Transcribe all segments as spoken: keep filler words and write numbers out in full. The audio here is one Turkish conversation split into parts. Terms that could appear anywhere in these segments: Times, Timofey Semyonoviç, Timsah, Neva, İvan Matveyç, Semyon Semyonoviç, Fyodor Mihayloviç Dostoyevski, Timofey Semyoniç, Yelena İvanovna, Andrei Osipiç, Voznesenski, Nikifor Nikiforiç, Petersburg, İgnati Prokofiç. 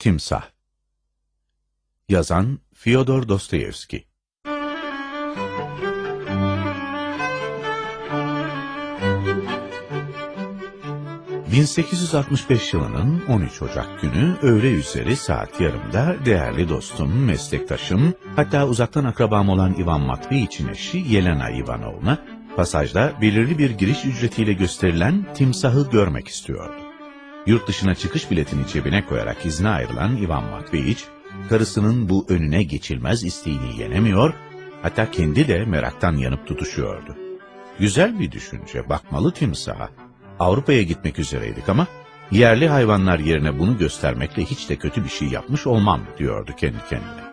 Timsah. Yazan Fyodor Dostoyevski. bin sekiz yüz altmış beş yılının on üç Ocak günü öğle üzeri saat yarımda değerli dostum, meslektaşım, hatta uzaktan akrabam olan İvan Matveyç'in eşi Yelena İvanovna, pasajda belirli bir giriş ücretiyle gösterilen timsahı görmek istiyordu. Yurt dışına çıkış biletini cebine koyarak izne ayrılan İvan Matveyç, karısının bu önüne geçilmez isteğini yenemiyor, hatta kendi de meraktan yanıp tutuşuyordu. Güzel bir düşünce, bakmalı timsaha. Avrupa'ya gitmek üzereydik ama yerli hayvanlar yerine bunu göstermekle hiç de kötü bir şey yapmış olmam, diyordu kendi kendine.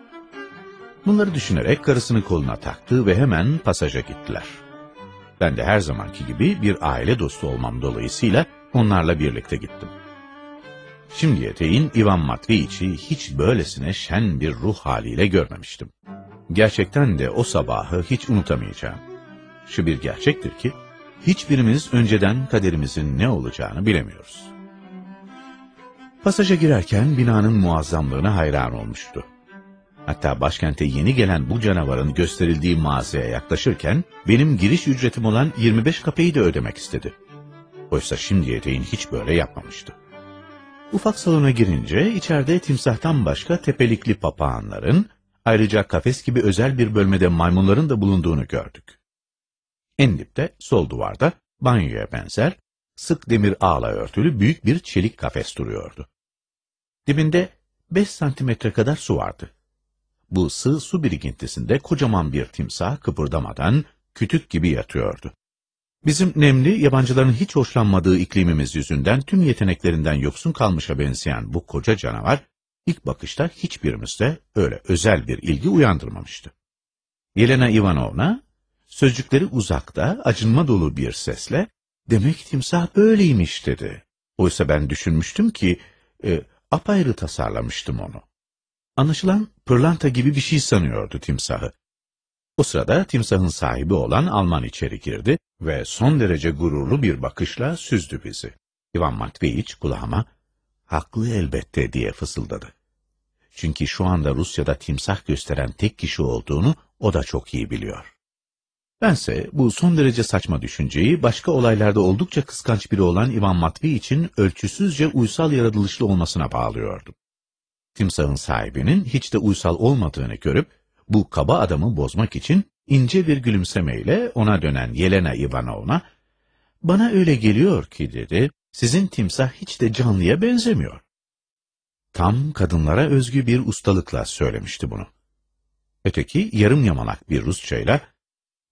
Bunları düşünerek karısını koluna taktı ve hemen pasaja gittiler. Ben de her zamanki gibi bir aile dostu olmam dolayısıyla onlarla birlikte gittim. Şimdiye değin İvan Matveyç'i hiç böylesine şen bir ruh haliyle görmemiştim. Gerçekten de o sabahı hiç unutamayacağım. Şu bir gerçektir ki, hiçbirimiz önceden kaderimizin ne olacağını bilemiyoruz. Pasaja girerken binanın muazzamlığına hayran olmuştu. Hatta başkente yeni gelen bu canavarın gösterildiği mağazaya yaklaşırken benim giriş ücretim olan yirmi beş kapeyı da ödemek istedi. Oysa şimdiye değin hiç böyle yapmamıştı. Ufak salona girince içeride timsahtan başka tepelikli papağanların, ayrıca kafes gibi özel bir bölmede maymunların da bulunduğunu gördük. En dipte sol duvarda banyoya benzer sık demir ağla örtülü büyük bir çelik kafes duruyordu. Dibinde beş santimetre kadar su vardı. Bu sığ su birikintisinde kocaman bir timsah kıpırdamadan kütük gibi yatıyordu. Bizim nemli, yabancıların hiç hoşlanmadığı iklimimiz yüzünden tüm yeteneklerinden yoksun kalmışa benzeyen bu koca canavar, ilk bakışta hiçbirimizde öyle özel bir ilgi uyandırmamıştı. Yelena İvanovna, sözcükleri uzakta, acınma dolu bir sesle, "Demek timsah böyleymiş," dedi. Oysa ben düşünmüştüm ki, e, apayrı tasarlamıştım onu. Anlaşılan pırlanta gibi bir şey sanıyordu timsahı. O sırada timsahın sahibi olan Alman içeri girdi ve son derece gururlu bir bakışla süzdü bizi. İvan Matveyç kulağıma, "Haklı elbette," diye fısıldadı. Çünkü şu anda Rusya'da timsah gösteren tek kişi olduğunu o da çok iyi biliyor. Bense bu son derece saçma düşünceyi başka olaylarda oldukça kıskanç biri olan İvan Matveyç'in ölçüsüzce uysal yaratılışlı olmasına bağlıyordum. Timsahın sahibinin hiç de uysal olmadığını görüp, bu kaba adamı bozmak için ince bir gülümsemeyle ona dönen Yelena İvanovna, "Bana öyle geliyor ki," dedi, "sizin timsah hiç de canlıya benzemiyor." Tam kadınlara özgü bir ustalıkla söylemişti bunu. Öteki yarım yamalak bir Rusçayla,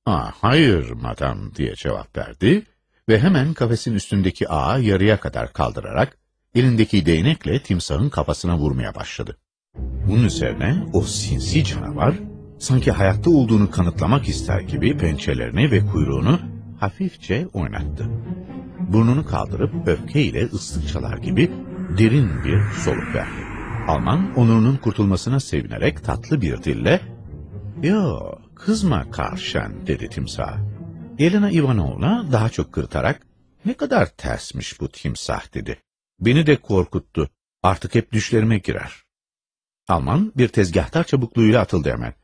"Aa, hayır madam," diye cevap verdi ve hemen kafesin üstündeki ağı yarıya kadar kaldırarak elindeki değnekle timsahın kafasına vurmaya başladı. Bunun üzerine o sinsi canavar, sanki hayatta olduğunu kanıtlamak ister gibi pençelerini ve kuyruğunu hafifçe oynattı. Burnunu kaldırıp öfkeyle ıslık çalar gibi derin bir soluk verdi. Alman, onurunun kurtulmasına sevinerek tatlı bir dille, "Yo, kızma karşen," dedi timsah. Yelena İvanovna daha çok kırtarak, "Ne kadar tersmiş bu timsah," dedi. "Beni de korkuttu. Artık hep düşlerime girer." Alman bir tezgahtar çabukluğuyla atıldı hemen.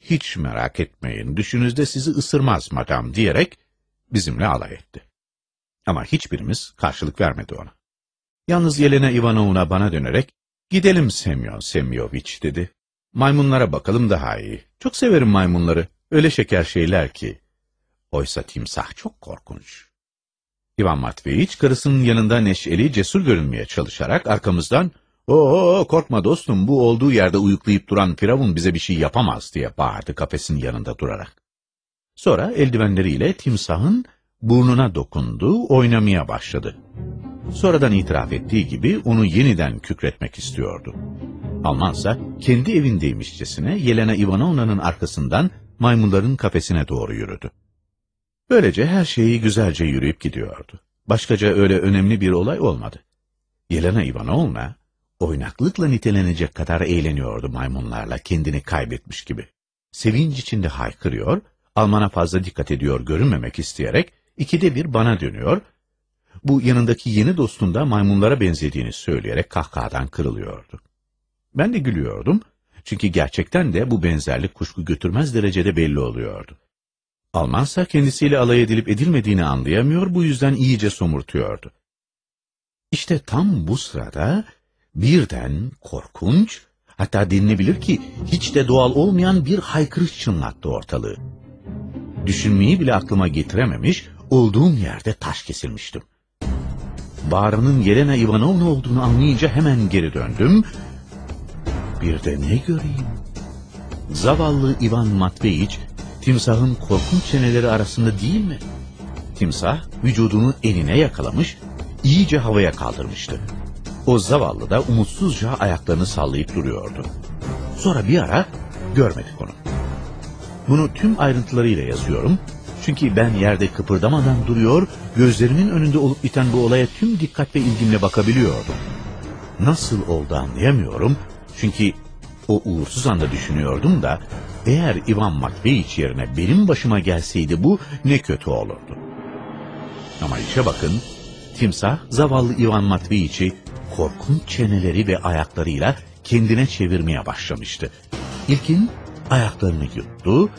"Hiç merak etmeyin, düşünüzde sizi ısırmaz madam," diyerek bizimle alay etti. Ama hiçbirimiz karşılık vermedi ona. Yalnız Yelena İvanovna bana dönerek, "Gidelim Semyon Semyonoviç," dedi. "Maymunlara bakalım daha iyi. Çok severim maymunları, öyle şeker şeyler ki." Oysa timsah çok korkunç. İvan Matveyç karısının yanında neşeli, cesur görünmeye çalışarak arkamızdan, "Oo, korkma dostum, bu olduğu yerde uyuklayıp duran firavun bize bir şey yapamaz," diye bağırdı kafesin yanında durarak. Sonra eldivenleriyle timsahın burnuna dokundu, oynamaya başladı. Sonradan itiraf ettiği gibi onu yeniden kükretmek istiyordu. Almansa kendi evindeymişçesine Yelena İvanovna'nın arkasından maymunların kafesine doğru yürüdü. Böylece her şeyi güzelce yürüyüp gidiyordu. Başkaca öyle önemli bir olay olmadı. Yelena İvanovna oynaklıkla nitelenecek kadar eğleniyordu maymunlarla, kendini kaybetmiş gibi. Sevinç içinde haykırıyor, Alman'a fazla dikkat ediyor görünmemek isteyerek ikide bir bana dönüyor, bu yanındaki yeni dostunda maymunlara benzediğini söyleyerek kahkahadan kırılıyordu. Ben de gülüyordum. Çünkü gerçekten de bu benzerlik kuşku götürmez derecede belli oluyordu. Almansa kendisiyle alay edilip edilmediğini anlayamıyor, bu yüzden iyice somurtuyordu. İşte tam bu sırada birden korkunç, hatta denilebilir ki hiç de doğal olmayan bir haykırış çınlattı ortalığı. Düşünmeyi bile aklıma getirememiş, olduğum yerde taş kesilmiştim. Bağrının Yelena İvanovna olduğunu anlayınca hemen geri döndüm. Bir de ne göreyim? Zavallı İvan Matveyç, timsahın korkunç çeneleri arasında değil mi? Timsah vücudunu eline yakalamış, iyice havaya kaldırmıştı. O zavallı da umutsuzca ayaklarını sallayıp duruyordu. Sonra bir ara görmedik onu. Bunu tüm ayrıntılarıyla yazıyorum. Çünkü ben yerde kıpırdamadan duruyor, gözlerimin önünde olup biten bu olaya tüm dikkat ve ilgimle bakabiliyordum. Nasıl oldu anlayamıyorum. Çünkü o uğursuz anda düşünüyordum da, eğer İvan Matveyç yerine benim başıma gelseydi bu ne kötü olurdu. Ama işe bakın, timsah zavallı İvan Matveyç'i korkunç çeneleri ve ayaklarıyla kendine çevirmeye başlamıştı. İlkin ayaklarını yuttu,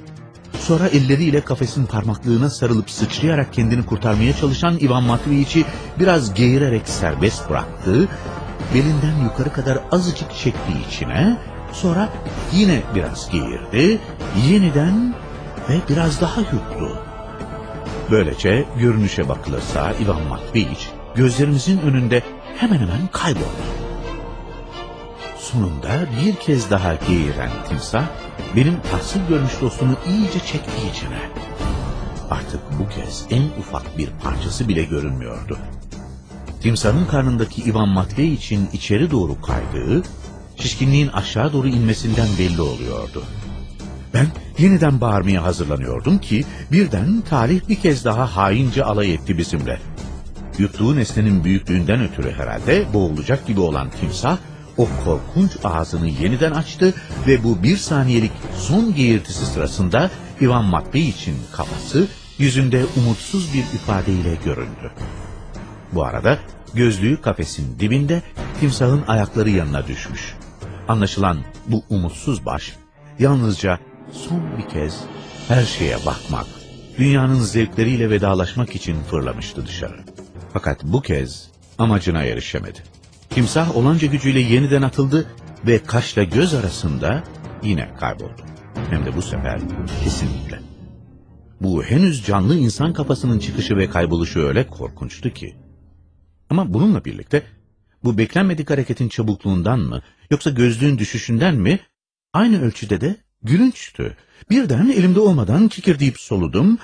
sonra elleriyle kafesin parmaklığına sarılıp sıçrayarak kendini kurtarmaya çalışan İvan Matveyç'i biraz geğirerek serbest bıraktı, belinden yukarı kadar azıcık çekti içine, sonra yine biraz geğirdi, yeniden ve biraz daha yuttu. Böylece görünüşe bakılırsa İvan Matveyç gözlerimizin önünde hemen hemen kayboldu. Sonunda bir kez daha geğiren timsah benim tahsil görmüş dostumu iyice çekti içine. Artık bu kez en ufak bir parçası bile görünmüyordu. Timsahın karnındaki İvan Matveyiç'in içeri doğru kaydığı, şişkinliğin aşağı doğru inmesinden belli oluyordu. Ben yeniden bağırmaya hazırlanıyordum ki birden talih bir kez daha haince alay etti bizimle. Yuttuğu nesnenin büyüklüğünden ötürü herhalde boğulacak gibi olan timsah o korkunç ağzını yeniden açtı ve bu bir saniyelik son geğirtisi sırasında İvan Matveyiç'in kafası yüzünde umutsuz bir ifadeyle göründü. Bu arada gözlüğü kafesin dibinde timsahın ayakları yanına düşmüş. Anlaşılan bu umutsuz baş yalnızca son bir kez her şeye bakmak, dünyanın zevkleriyle vedalaşmak için fırlamıştı dışarı. Fakat bu kez amacına erişemedi. Timsah olanca gücüyle yeniden atıldı ve kaşla göz arasında yine kayboldu. Hem de bu sefer kesinlikle. Bu henüz canlı insan kafasının çıkışı ve kayboluşu öyle korkunçtu ki. Ama bununla birlikte bu beklenmedik hareketin çabukluğundan mı yoksa gözlüğün düşüşünden mi aynı ölçüde de gülünçtü. Birden elimde olmadan kikirdeyip soludum.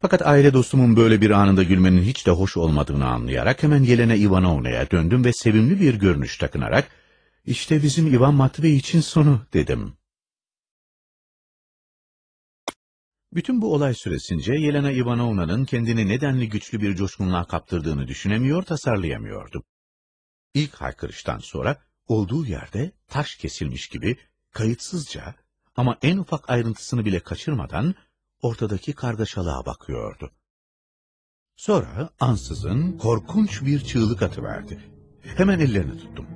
Fakat aile dostumun böyle bir anında gülmenin hiç de hoş olmadığını anlayarak hemen Yelena İvanovna'ya döndüm ve sevimli bir görünüş takınarak işte bizim İvan Matveyiç'in sonu dedim. Bütün bu olay süresince Yelena İvanovna'nın kendini nedenli güçlü bir coşkunluğa kaptırdığını düşünemiyor, tasarlayamıyordum. İlk haykırıştan sonra olduğu yerde taş kesilmiş gibi kayıtsızca ama en ufak ayrıntısını bile kaçırmadan ortadaki kargaşalığa bakıyordu. Sonra ansızın korkunç bir çığlık atıverdi. Hemen ellerini tuttum.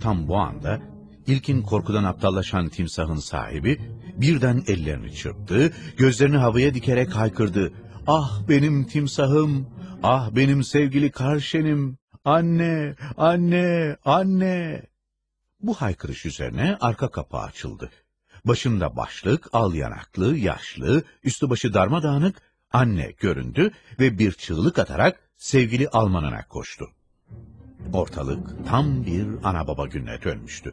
Tam bu anda ilkin korkudan aptallaşan timsahın sahibi birden ellerini çırptı, gözlerini havaya dikerek haykırdı. Ah benim timsahım, ah benim sevgili karşenim, anne, anne, anne. Bu haykırış üzerine arka kapağı açıldı. Başında başlık, al yanaklı, yaşlı, üstü başı darmadağınık anne göründü ve bir çığlık atarak sevgili Almanına koştu. Ortalık tam bir ana baba gününe dönmüştü.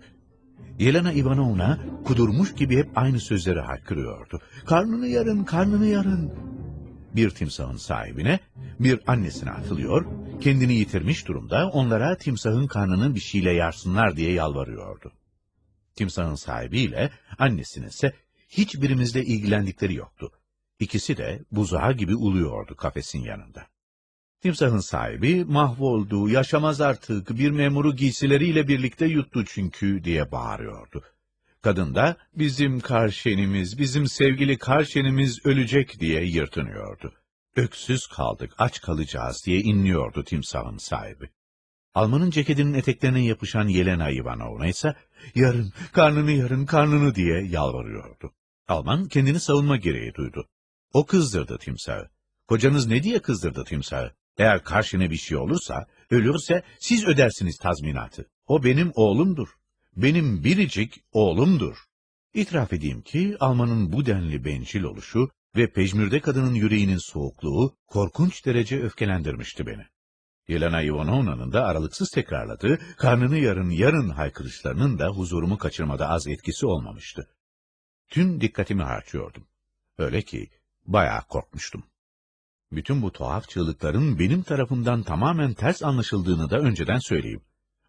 Yelena İvanovna kudurmuş gibi hep aynı sözleri haykırıyordu. Karnını yarın, karnını yarın. Bir timsahın sahibine, bir annesine atılıyor, kendini yitirmiş durumda onlara timsahın karnının bir şeyle yarsınlar diye yalvarıyordu. Timsahın sahibiyle annesinin ise hiçbirimizle ilgilendikleri yoktu. İkisi de buzağı gibi uluyordu kafesin yanında. Timsahın sahibi mahvoldu, yaşamaz artık, bir memuru giysileriyle birlikte yuttu çünkü diye bağırıyordu. Kadın da bizim karşenimiz, bizim sevgili karşenimiz ölecek diye yırtınıyordu. Öksüz kaldık, aç kalacağız diye inliyordu timsahın sahibi. Almanın ceketinin eteklerine yapışan Yelena İvanovna ise yarın, karnını yarın, karnını diye yalvarıyordu. Alman kendini savunma gereği duydu. O kızdırdı timsahı. Kocanız ne diye kızdırdı timsahı? Eğer karşına bir şey olursa, ölürse siz ödersiniz tazminatı. O benim oğlumdur. Benim biricik oğlumdur. İtiraf edeyim ki Alman'ın bu denli bencil oluşu ve pejmürde kadının yüreğinin soğukluğu korkunç derece öfkelendirmişti beni. Yelena İvanovna'nın da aralıksız tekrarladığı karnını yarın yarın haykırışlarının da huzurumu kaçırmada az etkisi olmamıştı. Tüm dikkatimi harcıyordum. Öyle ki bayağı korkmuştum. Bütün bu tuhaf çığlıkların benim tarafımdan tamamen ters anlaşıldığını da önceden söyleyeyim.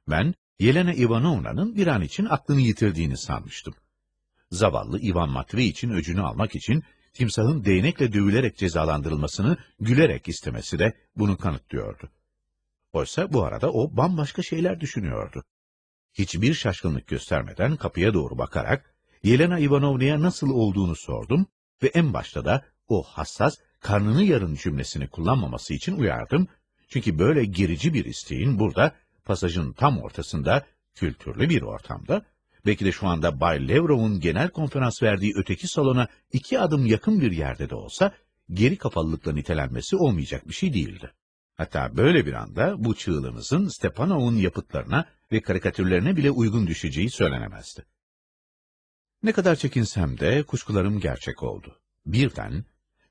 Ben Yelena İvanovna'nın bir an için aklını yitirdiğini sanmıştım. Zavallı İvan Matveyç'in öcünü almak için timsahın değnekle dövülerek cezalandırılmasını gülerek istemesi de bunu kanıtlıyordu. Oysa bu arada o bambaşka şeyler düşünüyordu. Hiçbir şaşkınlık göstermeden kapıya doğru bakarak Yelena İvanovna'ya nasıl olduğunu sordum ve en başta da o hassas karnını yarın cümlesini kullanmaması için uyardım. Çünkü böyle gerici bir isteğin burada, pasajın tam ortasında, kültürlü bir ortamda, belki de şu anda Bay Levrov'un genel konferans verdiği öteki salona iki adım yakın bir yerde de olsa, geri kafalılıkla nitelenmesi olmayacak bir şey değildi. Hatta böyle bir anda bu çığlığımızın Stepanov'un yapıtlarına ve karikatürlerine bile uygun düşeceği söylenemezdi. Ne kadar çekinsem de kuşkularım gerçek oldu. Birden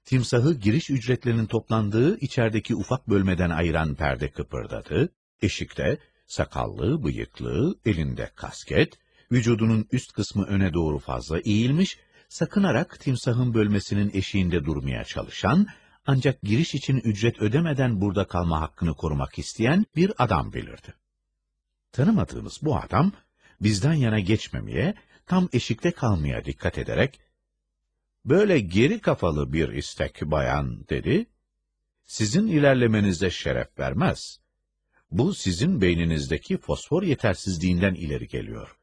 timsahı giriş ücretlerinin toplandığı içerideki ufak bölmeden ayıran perde kıpırdadı, eşikte sakallı, bıyıklı, elinde kasket, vücudunun üst kısmı öne doğru fazla eğilmiş, sakınarak timsahın bölmesinin eşiğinde durmaya çalışan, ancak giriş için ücret ödemeden burada kalma hakkını korumak isteyen bir adam belirdi. Tanımadığımız bu adam, bizden yana geçmemeye, tam eşikte kalmaya dikkat ederek, "Böyle geri kafalı bir istek bayan," dedi, "sizin ilerlemenize şeref vermez. Bu sizin beyninizdeki fosfor yetersizliğinden ileri geliyor.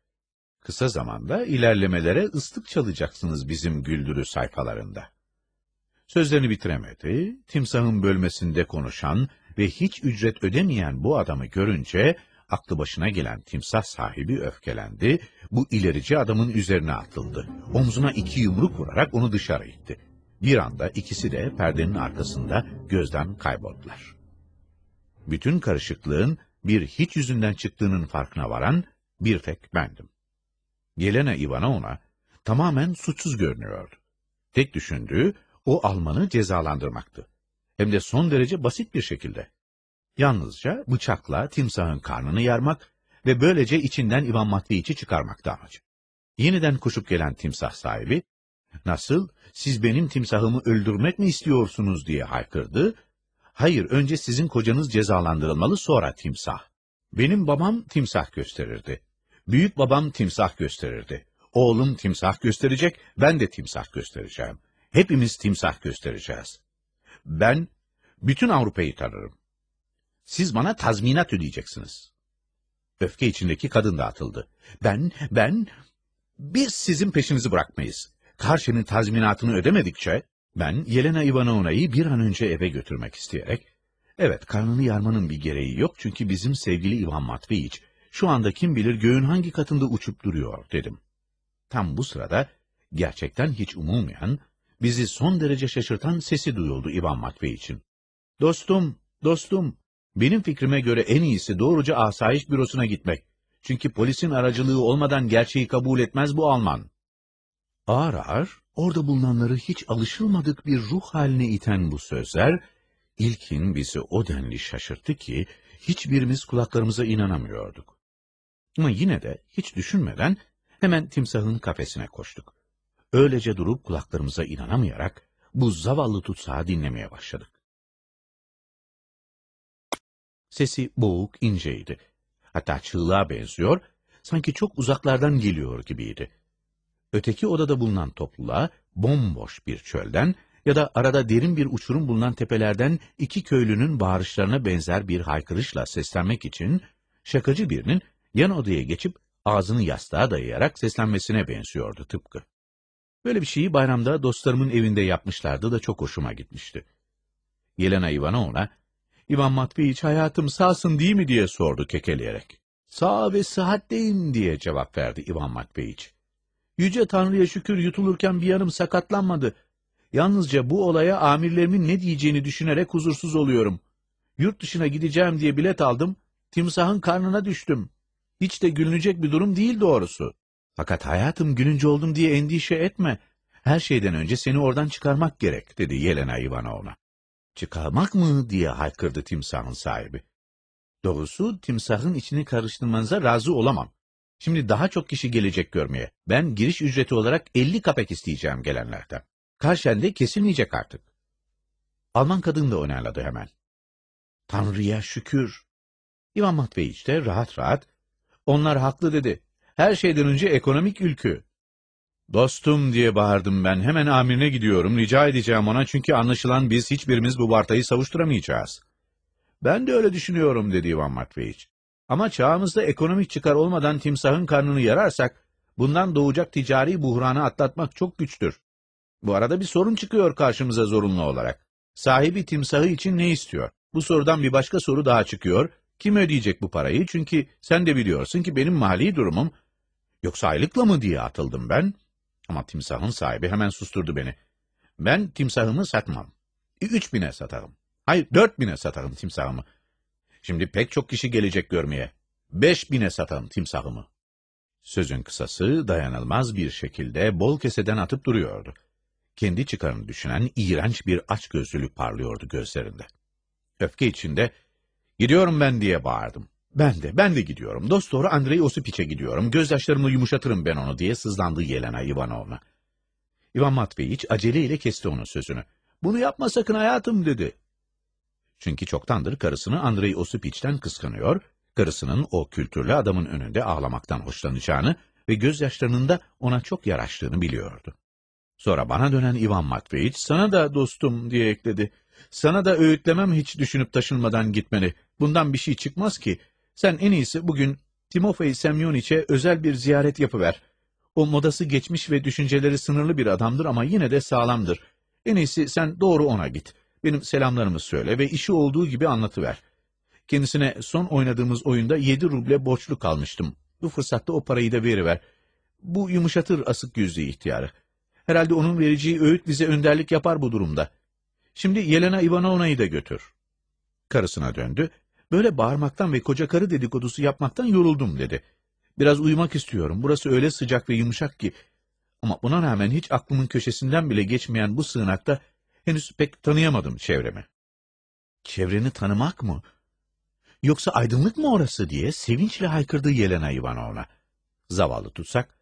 Kısa zamanda ilerlemelere ıslık çalacaksınız bizim güldürü sayfalarında." Sözlerini bitiremedi, timsahın bölmesinde konuşan ve hiç ücret ödemeyen bu adamı görünce, aklı başına gelen timsah sahibi öfkelendi, bu ilerici adamın üzerine atıldı. Omzuna iki yumruk vurarak onu dışarı itti. Bir anda ikisi de perdenin arkasında gözden kayboldular. Bütün karışıklığın bir hiç yüzünden çıktığının farkına varan bir tek bendim. Yelena İvanovna tamamen suçsuz görünüyordu. Tek düşündüğü o Alman'ı cezalandırmaktı. Hem de son derece basit bir şekilde. Yalnızca bıçakla timsahın karnını yarmak ve böylece içinden İvan Matveyiç'i çıkarmaktı amacı. Yeniden koşup gelen timsah sahibi, "Nasıl, siz benim timsahımı öldürmek mi istiyorsunuz?" diye haykırdı. "Hayır, önce sizin kocanız cezalandırılmalı, sonra timsah. Benim babam timsah gösterirdi. Büyük babam timsah gösterirdi. Oğlum timsah gösterecek, ben de timsah göstereceğim. Hepimiz timsah göstereceğiz. Ben bütün Avrupa'yı tanırım. Siz bana tazminat ödeyeceksiniz." Öfke içindeki kadın da atıldı. Ben, ben, "Biz sizin peşinizi bırakmayız. Karşının tazminatını ödemedikçe..." Ben Yelena İvanovna'yı bir an önce eve götürmek isteyerek, "Evet, karnını yarmanın bir gereği yok çünkü bizim sevgili İvan Matveyiç şu anda kim bilir göğün hangi katında uçup duruyor," dedim. Tam bu sırada gerçekten hiç umulmayan, bizi son derece şaşırtan sesi duyuldu İvan Matveyiç'in. "Dostum, dostum, benim fikrime göre en iyisi doğruca asayiş bürosuna gitmek. Çünkü polisin aracılığı olmadan gerçeği kabul etmez bu Alman." Ağır ağır, orada bulunanları hiç alışılmadık bir ruh haline iten bu sözler, ilkin bizi o denli şaşırttı ki hiçbirimiz kulaklarımıza inanamıyorduk. Ama yine de hiç düşünmeden hemen timsahın kafesine koştuk. Öylece durup kulaklarımıza inanamayarak bu zavallı tutsağı dinlemeye başladık. Sesi boğuk, inceydi. Hatta çığlığa benziyor, sanki çok uzaklardan geliyor gibiydi. Öteki odada bulunan topluluğa bomboş bir çölden ya da arada derin bir uçurum bulunan tepelerden iki köylünün bağırışlarına benzer bir haykırışla seslenmek için şakacı birinin yan odaya geçip ağzını yastığa dayayarak seslenmesine benziyordu tıpkı. Böyle bir şeyi bayramda dostlarımın evinde yapmışlardı da çok hoşuma gitmişti. Yelena İvanovna, "İvan Matveyiç hayatım sağsın değil mi?" diye sordu kekeleyerek. sağ ve sıhhatleyim diye cevap verdi İvan Matveyç. Yüce Tanrı'ya şükür yutulurken bir yanım sakatlanmadı. Yalnızca bu olaya amirlerimin ne diyeceğini düşünerek huzursuz oluyorum. Yurt dışına gideceğim diye bilet aldım, timsahın karnına düştüm. Hiç de gülünecek bir durum değil doğrusu. Fakat hayatım gülünce oldum diye endişe etme. Her şeyden önce seni oradan çıkarmak gerek, dedi Yelena İvanovna. Çıkarmak mı diye haykırdı timsahın sahibi. Doğrusu timsahın içini karıştırmanıza razı olamam. Şimdi daha çok kişi gelecek görmeye. Ben giriş ücreti olarak elli kapek isteyeceğim gelenlerden. Karşen de kesilmeyecek artık. Alman kadın da onayladı hemen. Tanrı'ya şükür. İvan Matveyç de rahat rahat, onlar haklı dedi. Her şeyden önce ekonomik ülkü. Dostum diye bağırdım ben. Hemen amirine gidiyorum. Rica edeceğim ona çünkü anlaşılan biz hiçbirimiz bu vartayı savuşturamayacağız. Ben de öyle düşünüyorum, dedi İvan Matveyç. Ama çağımızda ekonomik çıkar olmadan timsahın karnını yararsak, bundan doğacak ticari buhranı atlatmak çok güçtür. Bu arada bir sorun çıkıyor karşımıza zorunlu olarak. Sahibi timsahı için ne istiyor? Bu sorudan bir başka soru daha çıkıyor. Kim ödeyecek bu parayı? Çünkü sen de biliyorsun ki benim mali durumum. Yoksa aylıkla mı diye atıldım ben. Ama timsahın sahibi hemen susturdu beni. Ben timsahımı satmam. Üç bine satarım. Hayır, dört bine satarım timsahımı. Şimdi pek çok kişi gelecek görmeye. Beş bine satarım timsahımı. Sözün kısası dayanılmaz bir şekilde bol keseden atıp duruyordu. Kendi çıkarını düşünen iğrenç bir açgözlülük parlıyordu gözlerinde. Öfke içinde, gidiyorum ben diye bağırdım. Ben de, ben de gidiyorum. Dosdoğru Andrei Osipiç'e gidiyorum. Gözyaşlarımı yumuşatırım ben onu diye sızlandı Yelena İvanovna. İvan Matveyç aceleyle kesti onun sözünü. Bunu yapma sakın hayatım, dedi. Çünkü çoktandır karısını Andrei Osipiç'ten kıskanıyor, karısının o kültürlü adamın önünde ağlamaktan hoşlanacağını ve gözyaşlarının da ona çok yaraştığını biliyordu. Sonra bana dönen İvan Matveyç, sana da dostum diye ekledi. Sana da öğütlemem hiç düşünüp taşınmadan gitmeni. Bundan bir şey çıkmaz ki. Sen en iyisi bugün Timofey Semyoniç'e özel bir ziyaret yapıver. O modası geçmiş ve düşünceleri sınırlı bir adamdır ama yine de sağlamdır. En iyisi sen doğru ona git. Benim selamlarımı söyle ve işi olduğu gibi anlatıver. Kendisine son oynadığımız oyunda yedi ruble borçlu kalmıştım. Bu fırsatta o parayı da veriver. Bu yumuşatır asık yüzlü ihtiyarı. Herhalde onun vereceği öğüt bize önderlik yapar bu durumda. Şimdi Yelena İvanovna'yı da götür. Karısına döndü. Böyle bağırmaktan ve koca karı dedikodusu yapmaktan yoruldum, dedi. Biraz uyumak istiyorum. Burası öyle sıcak ve yumuşak ki. Ama buna rağmen hiç aklımın köşesinden bile geçmeyen bu sığınakta henüz pek tanıyamadım çevremi. Çevreni tanımak mı? Yoksa aydınlık mı orası diye sevinçle haykırdı Yelena İvanovna. Zavallı tutsak.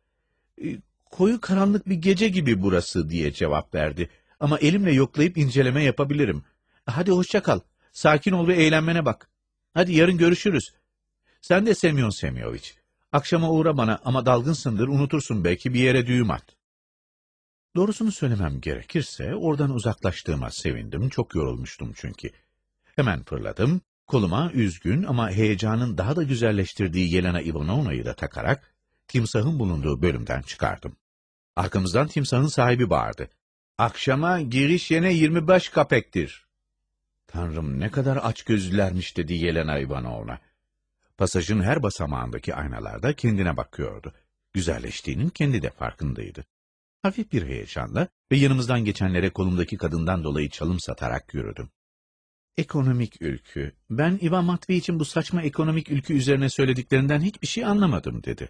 E, koyu karanlık bir gece gibi burası diye cevap verdi. Ama elimle yoklayıp inceleme yapabilirim. Hadi hoşça kal. Sakin ol ve eğlenmene bak. Hadi yarın görüşürüz. Sen de Semyon Semyonoviç. Akşama uğra bana ama dalgınsındır, unutursun belki, bir yere düğüm at. Doğrusunu söylemem gerekirse oradan uzaklaştığıma sevindim. Çok yorulmuştum çünkü. Hemen fırladım. Koluma üzgün ama heyecanın daha da güzelleştirdiği Yelena İvanovna'yı da takarak timsahın bulunduğu bölümden çıkardım. Arkamızdan timsahın sahibi bağırdı. Akşama giriş yene yirmi beş kapektir. Tanrım ne kadar açgözlülermiş, dedi Yelena İvanovna. Pasajın her basamağındaki aynalarda kendine bakıyordu. Güzelleştiğinin kendi de farkındaydı. Hafif bir heyecanla ve yanımızdan geçenlere kolumdaki kadından dolayı çalım satarak yürüdüm. Ekonomik ülkü. Ben İvan Matveyiç'in bu saçma ekonomik ülkü üzerine söylediklerinden hiçbir şey anlamadım, dedi.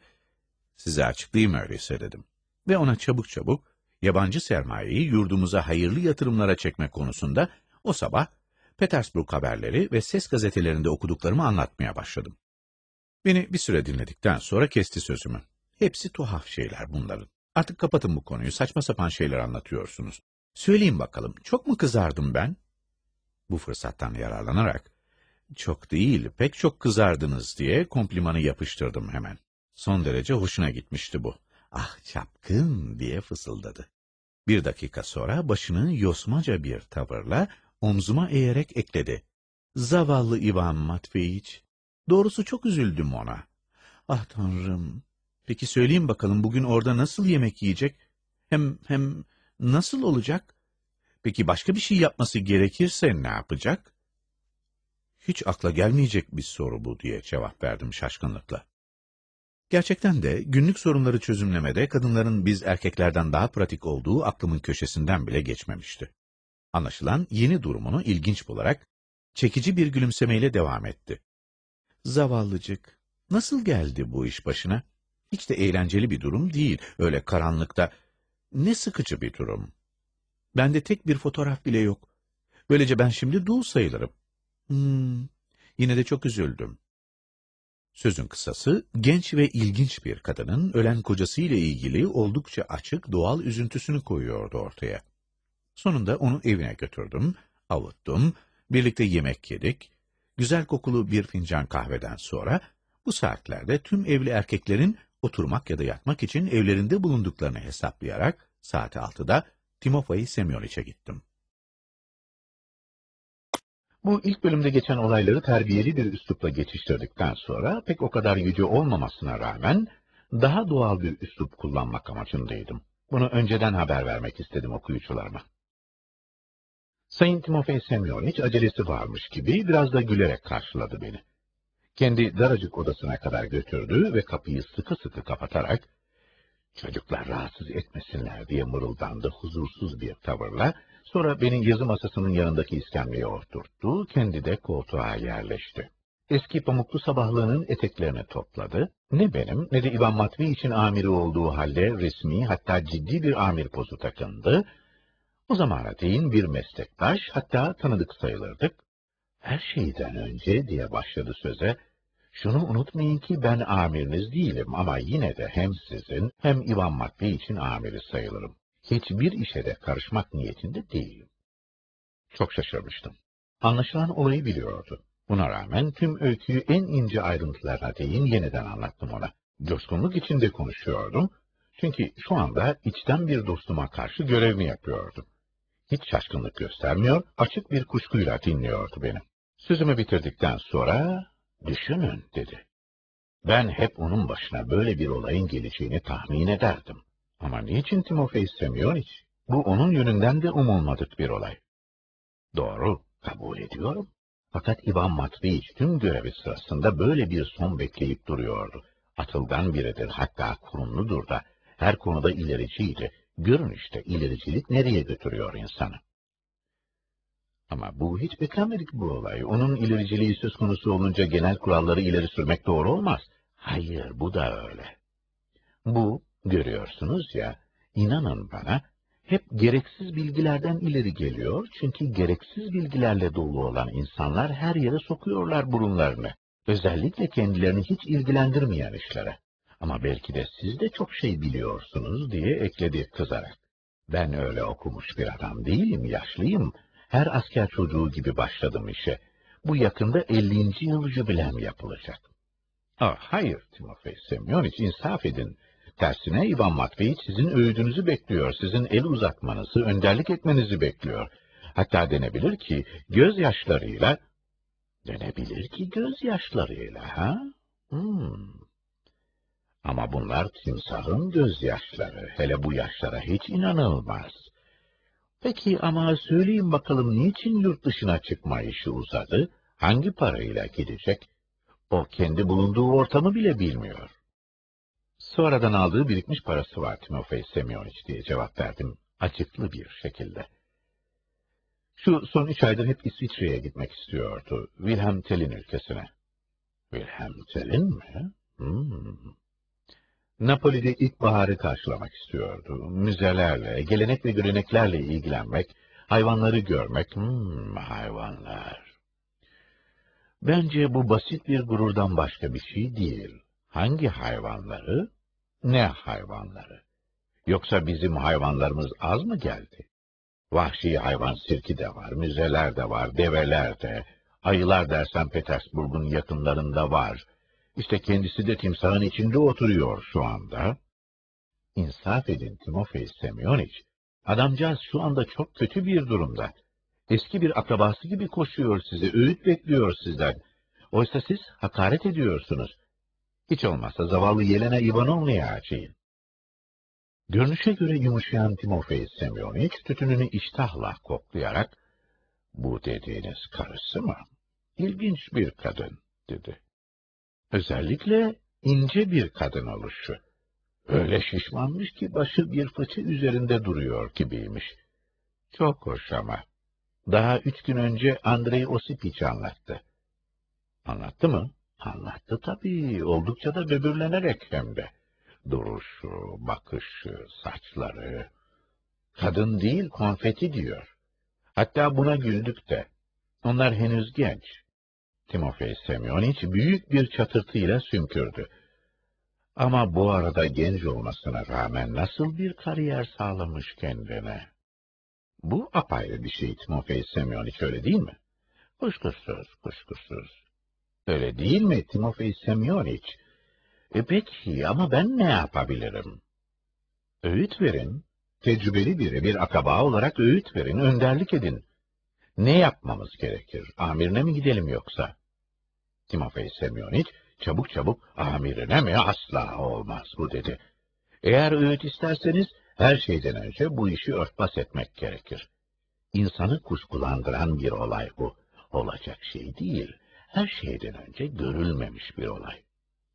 Size açıklayayım öyleyse, dedim. Ve ona çabuk çabuk yabancı sermayeyi yurdumuza hayırlı yatırımlara çekme konusunda o sabah Petersburg haberleri ve ses gazetelerinde okuduklarımı anlatmaya başladım. Beni bir süre dinledikten sonra kesti sözümü. Hepsi tuhaf şeyler bunların. Artık kapatın bu konuyu, saçma sapan şeyler anlatıyorsunuz. Söyleyin bakalım, çok mu kızardım ben? Bu fırsattan yararlanarak, çok değil, pek çok kızardınız diye komplimanı yapıştırdım hemen. Son derece hoşuna gitmişti bu. Ah çapkın diye fısıldadı. Bir dakika sonra başını yosmaca bir tavırla omzuma eğerek ekledi. Zavallı İvan Matveyç. Doğrusu çok üzüldüm ona. Ah Tanrım. Peki söyleyeyim bakalım, bugün orada nasıl yemek yiyecek? Hem hem nasıl olacak? Peki başka bir şey yapması gerekirse ne yapacak? Hiç akla gelmeyecek bir soru bu diye cevap verdim şaşkınlıkla. Gerçekten de günlük sorunları çözümlemede kadınların biz erkeklerden daha pratik olduğu aklımın köşesinden bile geçmemişti. Anlaşılan yeni durumunu ilginç bularak çekici bir gülümsemeyle devam etti. Zavallıcık, nasıl geldi bu iş başına? Hiç de eğlenceli bir durum değil, öyle karanlıkta. Ne sıkıcı bir durum. Bende tek bir fotoğraf bile yok. Böylece ben şimdi dul sayılırım. Hmm, yine de çok üzüldüm. Sözün kısası, genç ve ilginç bir kadının ölen kocasıyla ilgili oldukça açık doğal üzüntüsünü koyuyordu ortaya. Sonunda onu evine götürdüm, avuttum, birlikte yemek yedik. Güzel kokulu bir fincan kahveden sonra, bu saatlerde tüm evli erkeklerin oturmak ya da yatmak için evlerinde bulunduklarını hesaplayarak, saat altıda Timofey Semyoniç'e gittim. Bu ilk bölümde geçen olayları terbiyeli bir üslupla geçiştirdikten sonra pek o kadar yüce olmamasına rağmen daha doğal bir üslup kullanmak amacındaydım. Bunu önceden haber vermek istedim okuyucularıma. Sayın Timofey Semyoniç acelesi varmış gibi biraz da gülerek karşıladı beni. Kendi daracık odasına kadar götürdü ve kapıyı sıkı sıkı kapatarak "Çocuklar rahatsız etmesinler" diye mırıldandı huzursuz bir tavırla. Sonra beni yazı masasının yanındaki iskemleye oturttu, kendi de koltuğa yerleşti. Eski pamuklu sabahlığının eteklerini topladı. Ne benim ne de İvan Matveyç'in amiri olduğu halde resmi, hatta ciddi bir amir pozu takındı. O zamana değin bir meslektaş, hatta tanıdık sayılırdık. "Her şeyden önce" diye başladı söze, "şunu unutmayın ki ben amiriniz değilim ama yine de hem sizin hem İvan Matveyç'in amiri sayılırım. Hiçbir işe de karışmak niyetinde değilim." Çok şaşırmıştım. Anlaşılan olayı biliyordu. Buna rağmen tüm öyküyü en ince ayrıntılarına değin yeniden anlattım ona. Coşkunluk içinde konuşuyordum. Çünkü şu anda içten bir dostuma karşı görevimi yapıyordum. Hiç şaşkınlık göstermiyor, açık bir kuşkuyla dinliyordu beni. Sözümü bitirdikten sonra, "Düşünün" dedi. "Ben hep onun başına böyle bir olayın geleceğini tahmin ederdim. Ama niçin Timofey Semyoniç? Bu onun yönünden de umulmadık bir olay." "Doğru, kabul ediyorum. Fakat İvan Matveyç tüm görevi sırasında böyle bir son bekleyip duruyordu. Atılgan biridir, hatta kurumludur da her konuda ilericiydi. Görün işte ilericilik nereye götürüyor insanı." "Ama bu hiç beklenmedik bu olay. Onun ilericiliği söz konusu olunca genel kuralları ileri sürmek doğru olmaz." "Hayır, bu da öyle. Bu, görüyorsunuz ya, inanın bana, hep gereksiz bilgilerden ileri geliyor. Çünkü gereksiz bilgilerle dolu olan insanlar her yere sokuyorlar burunlarını. Özellikle kendilerini hiç ilgilendirmeyen işlere. Ama belki de siz de çok şey biliyorsunuz" diye ekledi kızarak. "Ben öyle okumuş bir adam değilim, yaşlıyım. Her asker çocuğu gibi başladım işe. Bu yakında ellinci yıl jübilem yapılacak." "Ah, hayır Timofey Semyoniç, insaf edin. Tersine İvan Matveyç sizin öğüdünüzü bekliyor, sizin el uzatmanızı, önderlik etmenizi bekliyor. Hatta denebilir ki gözyaşlarıyla..." "Denebilir ki gözyaşlarıyla, ha? Hmm. Ama bunlar timsahın gözyaşları, hele bu yaşlara hiç inanılmaz. Peki ama söyleyin bakalım, niçin yurt dışına çıkma işi uzadı? Hangi parayla gidecek? O kendi bulunduğu ortamı bile bilmiyor." "Sonradan aldığı birikmiş parası var Timofey Semyoniç" diye cevap verdim açıklı bir şekilde. "Şu son üç aydır hep İsviçre'ye gitmek istiyordu, Wilhelm Tell'in ülkesine." "Wilhelm Tell'in mi? Hmm. Napoli'de ilkbaharı karşılamak istiyordu. Müzelerle, gelenek ve göreneklerle ilgilenmek, hayvanları görmek..." "Hmm, hayvanlar. Bence bu basit bir gururdan başka bir şey değil. Hangi hayvanları? Ne hayvanları? Yoksa bizim hayvanlarımız az mı geldi? Vahşi hayvan sirki de var, müzeler de var, develer de, ayılar dersen Petersburg'un yakınlarında var. İşte kendisi de timsahın içinde oturuyor şu anda." "İnsaf edin Timofey Semyoniç. Adamcağız şu anda çok kötü bir durumda. Eski bir akrabası gibi koşuyor size, öğüt bekliyor sizden. Oysa siz hakaret ediyorsunuz. Hiç olmazsa zavallı Yelena İvanovna'ya açayım." Görünüşe göre yumuşayan Timofey Semyoniç tütününü iştahla koklayarak, "Bu dediğiniz karısı mı? İlginç bir kadın" dedi. "Özellikle ince bir kadın oluşu. Öyle şişmanmış ki başı bir fıçı üzerinde duruyor gibiymiş. Çok hoş ama. Daha üç gün önce Andrei Osipiç anlattı. Anlattı mı? Anlattı tabii. Oldukça da böbürlenerek hem de. Duruşu, bakışı, saçları. Kadın değil, konfeti diyor. Hatta buna güldük de. Onlar henüz genç. Timofey Semyonoviç büyük bir çatırtıyla sümkürdü. Ama bu arada genç olmasına rağmen nasıl bir kariyer sağlamış kendine. Bu apayrı bir şey Timofey Semyonoviç, öyle değil mi? Kuşkusuz, kuşkusuz. Öyle değil mi Timofey Semyonoviç? E peki ama ben ne yapabilirim? Öğüt verin. Tecrübeli biri, bir akaba olarak öğüt verin, önderlik edin. Ne yapmamız gerekir? Amirine mi gidelim yoksa? Timofey Semyonoviç çabuk çabuk amirine mi? Asla olmaz bu dedi. Eğer öğüt isterseniz her şeyden önce bu işi örtbas etmek gerekir. İnsanı kuşkulandıran bir olay bu. Olacak şey değil. Her şeyden önce görülmemiş bir olay.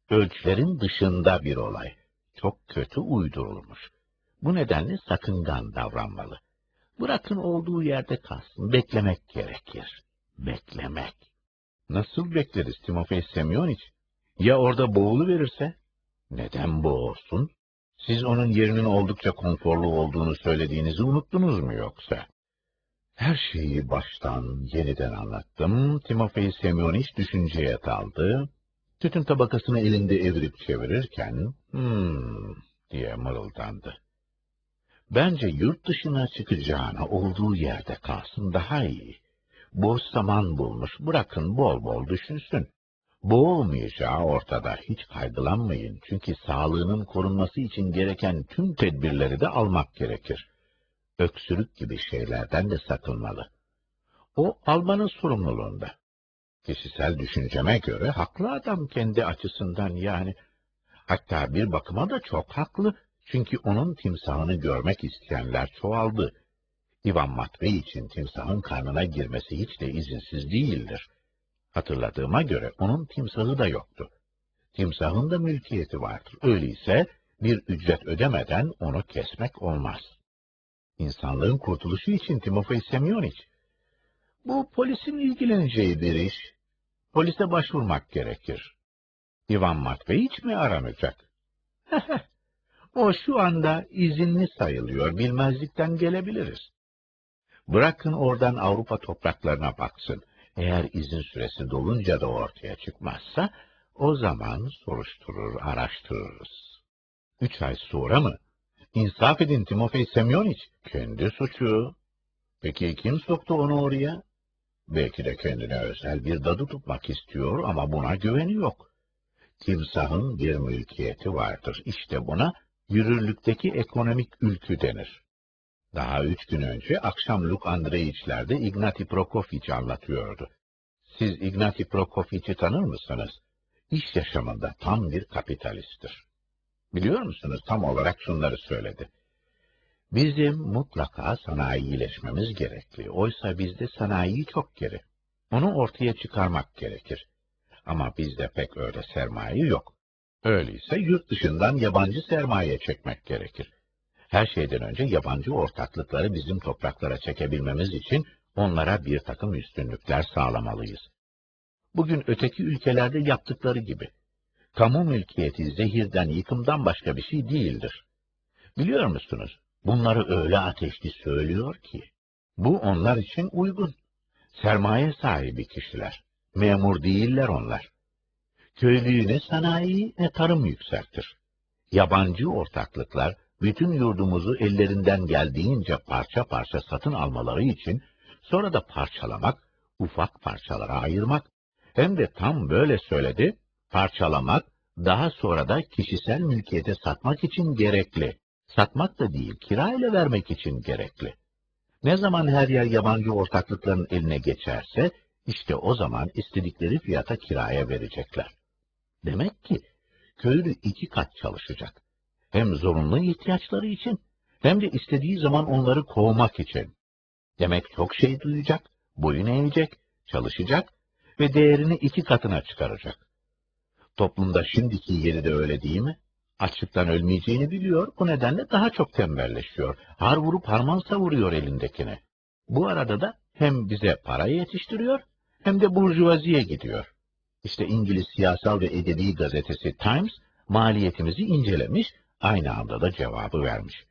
Ölçülerin dışında bir olay. Çok kötü uydurulmuş. Bu nedenle sakıngan davranmalı. Bırakın olduğu yerde kalsın. Beklemek gerekir. Beklemek. Nasıl bekleriz Timofey Semyonoviç? Ya orada boğuluverirse? Neden boğulsun? Siz onun yerinin oldukça konforlu olduğunu söylediğinizi unuttunuz mu yoksa? Her şeyi baştan yeniden anlattım. Timofey Semyonoviç düşünceye daldı. Tütün tabakasını elinde evirip çevirirken hmm diye mırıldandı. Bence yurt dışına çıkacağına olduğu yerde kalsın daha iyi. Boş zaman bulmuş, bırakın bol bol düşünsün. Boğulmayacağı ortada, hiç kaygılanmayın. Çünkü sağlığının korunması için gereken tüm tedbirleri de almak gerekir. Öksürük gibi şeylerden de sakınmalı. O almanın sorumluluğunda. Kişisel düşünceme göre haklı adam kendi açısından yani. Hatta bir bakıma da çok haklı. Çünkü onun timsahını görmek isteyenler çoğaldı. İvan Matveyç için timsahın karnına girmesi hiç de izinsiz değildir. Hatırladığıma göre onun timsahı da yoktu. Timsahın da mülkiyeti vardır. Öyleyse bir ücret ödemeden onu kesmek olmaz. İnsanlığın kurtuluşu için Timofey Semyonoviç. Bu polisin ilgileneceği bir iş. Polise başvurmak gerekir. İvan Matveyç mi aranacak? O şu anda izinli sayılıyor, bilmezlikten gelebiliriz. Bırakın oradan Avrupa topraklarına baksın. Eğer izin süresi dolunca da ortaya çıkmazsa, o zaman soruşturur, araştırırız. Üç ay sonra mı? İnsaf edin Timofey Semyonoviç, kendi suçu. Peki kim soktu onu oraya? Belki de kendine özel bir dadı tutmak istiyor ama buna güveni yok. Timsahın bir mülkiyeti vardır, işte buna yürürlükteki ekonomik ülkü denir. Daha üç gün önce akşam Luk Andreiç'lerde İgnati Prokofiç anlatıyordu. Siz İgnati Prokofiç'i tanır mısınız? İş yaşamında tam bir kapitalisttir. Biliyor musunuz, tam olarak şunları söyledi. Bizim mutlaka sanayileşmemiz gerekli. Oysa bizde sanayi çok geri. Onu ortaya çıkarmak gerekir. Ama bizde pek öyle sermaye yok. Öyleyse yurt dışından yabancı sermaye çekmek gerekir. Her şeyden önce yabancı ortaklıkları bizim topraklara çekebilmemiz için onlara bir takım üstünlükler sağlamalıyız. Bugün öteki ülkelerde yaptıkları gibi. Kamu mülkiyeti zehirden, yıkımdan başka bir şey değildir. Biliyor musunuz? Bunları öyle ateşli söylüyor ki. Bu onlar için uygun. Sermaye sahibi kişiler. Memur değiller onlar. Köylüyü ne sanayi ne tarım yükseltir. Yabancı ortaklıklar bütün yurdumuzu ellerinden geldiğince parça parça satın almaları için sonra da parçalamak, ufak parçalara ayırmak, hem de tam böyle söyledi, parçalamak, daha sonra da kişisel mülkiyete satmak için gerekli. Satmak da değil, kirayla vermek için gerekli. Ne zaman her yer yabancı ortaklıkların eline geçerse, işte o zaman istedikleri fiyata kiraya verecekler. Demek ki köylü iki kat çalışacak. Hem zorunlu ihtiyaçları için, hem de istediği zaman onları kovmak için. Demek çok şey duyacak, boyun eğecek, çalışacak ve değerini iki katına çıkaracak. Toplumda şimdiki yeri de öyle değil mi? Açlıktan ölmeyeceğini biliyor, bu nedenle daha çok tembelleşiyor. Har vurup harman savuruyor elindekini. Bu arada da hem bize parayı yetiştiriyor, hem de burjuvaziye gidiyor. İşte İngiliz siyasal ve edebi gazetesi Times, maliyetimizi incelemiş, aynı anda da cevabı vermiş.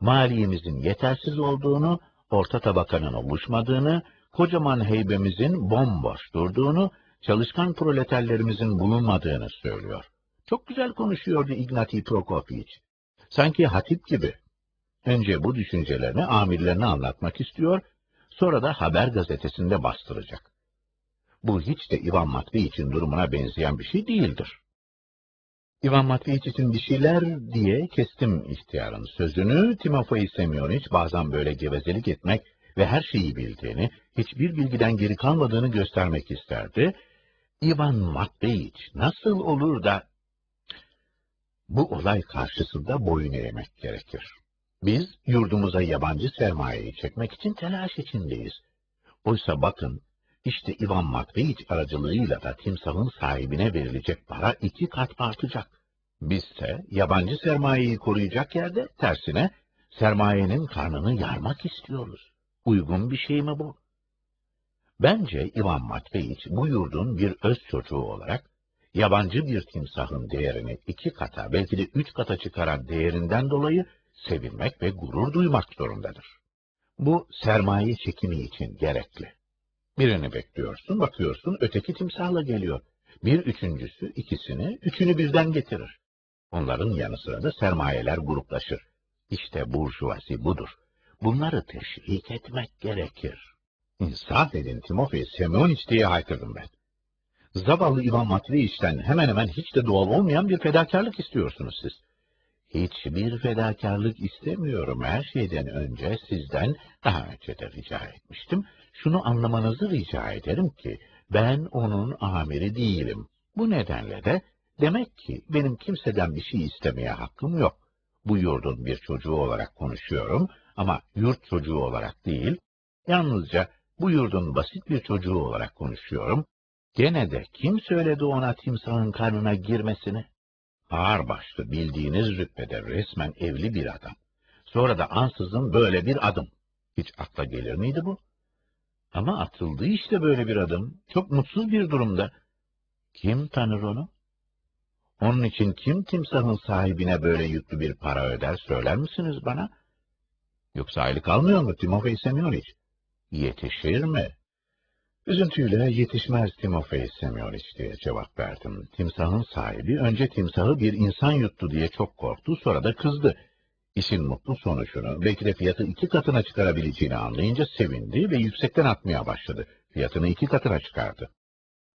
Maliyemizin yetersiz olduğunu, orta tabakanın oluşmadığını, kocaman heybemizin bomboş durduğunu, çalışkan proleterlerimizin bulunmadığını söylüyor. Çok güzel konuşuyordu İgnati Prokofiç. Sanki hatip gibi. Önce bu düşüncelerini amirlerine anlatmak istiyor, sonra da haber gazetesinde bastıracak. Bu hiç de İvan Matveyç'in durumuna benzeyen bir şey değildir. İvan Matveyç için bir şeyler diye kestim ihtiyarın sözünü. Timofey Semyonoviç bazen böyle gevezelik etmek ve her şeyi bildiğini, hiçbir bilgiden geri kalmadığını göstermek isterdi. İvan Matveyç nasıl olur da bu olay karşısında boyun eğmek gerekir. Biz yurdumuza yabancı sermayeyi çekmek için telaş içindeyiz. Oysa bakın, işte İvan Matveyç aracılığıyla da Timsah'ın sahibine verilecek para iki kat artacak. Bizse yabancı sermayeyi koruyacak yerde tersine sermayenin karnını yarmak istiyoruz. Uygun bir şey mi bu? Bence İvan Matveyç bu yurdun bir öz çocuğu olarak yabancı bir timsahın değerini iki kata belki de üç kata çıkaran değerinden dolayı sevinmek ve gurur duymak zorundadır. Bu sermaye çekimi için gerekli. Birini bekliyorsun, bakıyorsun, öteki timsahla geliyor. Bir üçüncüsü ikisini, üçünü birden getirir. Onların yanı sıra da sermayeler gruplaşır. İşte burjuvazi budur. Bunları teşvik etmek gerekir. İnsaf edin Timofey Semyonoviç diye haykırdım ben. Zavallı İvan Matveyiç'ten hemen hemen hiç de doğal olmayan bir fedakarlık istiyorsunuz siz. Hiçbir fedakarlık istemiyorum. Her şeyden önce sizden, daha önce de rica etmiştim, şunu anlamanızı rica ederim ki ben onun amiri değilim. Bu nedenle de demek ki benim kimseden bir şey istemeye hakkım yok. Bu yurdun bir çocuğu olarak konuşuyorum ama yurt çocuğu olarak değil, yalnızca bu yurdun basit bir çocuğu olarak konuşuyorum. Gene de kim söyledi ona timsahın karnına girmesini? Ağırbaşlı, bildiğiniz rütbede resmen evli bir adam. Sonra da ansızın böyle bir adım. Hiç akla gelir miydi bu? Ama atıldı işte böyle bir adım. Çok mutsuz bir durumda. Kim tanır onu? Onun için kim timsahın sahibine böyle yüklü bir para öder söyler misiniz bana? Yoksa aylık almıyor mu Timofey Semyonoviç? Yetişir mi? Üzüntüyle yetişmez Timofey Semyonoviç diye cevap verdim. Timsahın sahibi önce timsahı bir insan yuttu diye çok korktu, sonra da kızdı. İşin mutlu sonucunu, belki de fiyatı iki katına çıkarabileceğini anlayınca sevindi ve yüksekten atmaya başladı. Fiyatını iki katına çıkardı.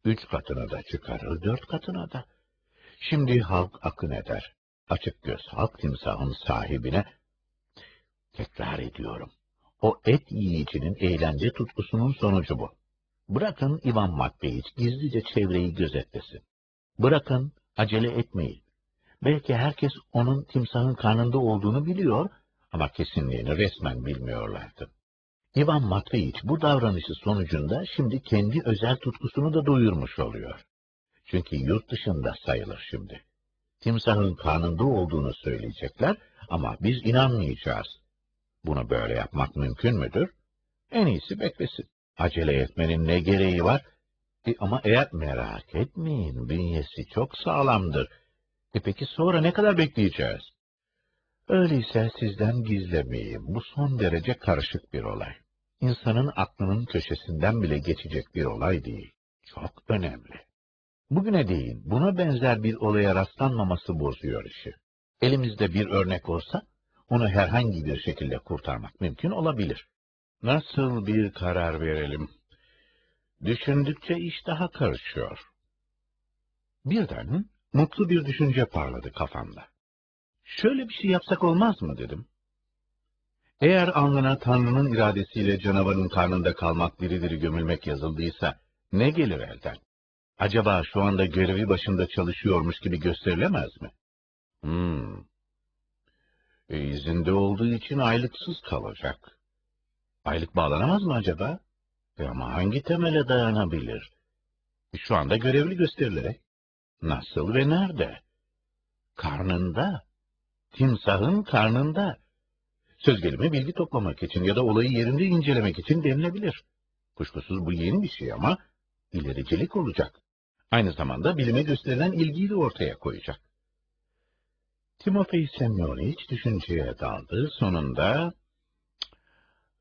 Üç katına da çıkarır, dört katına da. Şimdi halk akın eder. Açık göz halk timsahın sahibine, tekrar ediyorum, o et yiyicinin eğlence tutkusunun sonucu bu. Bırakın İvan Matveyç gizlice çevreyi gözetlesin. Bırakın acele etmeyin. Belki herkes onun timsahın karnında olduğunu biliyor ama kesinliğini resmen bilmiyorlardı. İvan Matveyç bu davranışı sonucunda şimdi kendi özel tutkusunu da doyurmuş oluyor. Çünkü yurt dışında sayılır şimdi. Timsahın karnında olduğunu söyleyecekler ama biz inanmayacağız. Bunu böyle yapmak mümkün müdür? En iyisi beklesin. Acele etmenin ne gereği var? E ama eğer merak etmeyin, bünyesi çok sağlamdır. E peki sonra ne kadar bekleyeceğiz? Öyleyse sizden gizlemeyeyim. Bu son derece karışık bir olay. İnsanın aklının köşesinden bile geçecek bir olay değil. Çok önemli. Bugüne değin buna benzer bir olaya rastlanmaması bozuyor işi. Elimizde bir örnek olsa onu herhangi bir şekilde kurtarmak mümkün olabilir. Nasıl bir karar verelim? Düşündükçe iş daha karışıyor. Birden mutlu bir düşünce parladı kafamda. Şöyle bir şey yapsak olmaz mı dedim. Eğer alnına Tanrı'nın iradesiyle canavarın karnında kalmak, diri diri gömülmek yazıldıysa ne gelir elden? Acaba şu anda görevi başında çalışıyormuş gibi gösterilemez mi? Hmm. E, izinde olduğu için aylıksız kalacak. Aylık bağlanamaz mı acaba? E ama hangi temele dayanabilir? E şu anda görevli gösterilerek. Nasıl ve nerede? Karnında. Timsahın karnında. Söz gelimi bilgi toplamak için ya da olayı yerinde incelemek için denilebilir. Kuşkusuz bu yeni bir şey ama ilericilik olacak. Aynı zamanda bilime gösterilen ilgiyi de ortaya koyacak. Timofey Semyonoviç düşünceye daldı. Sonunda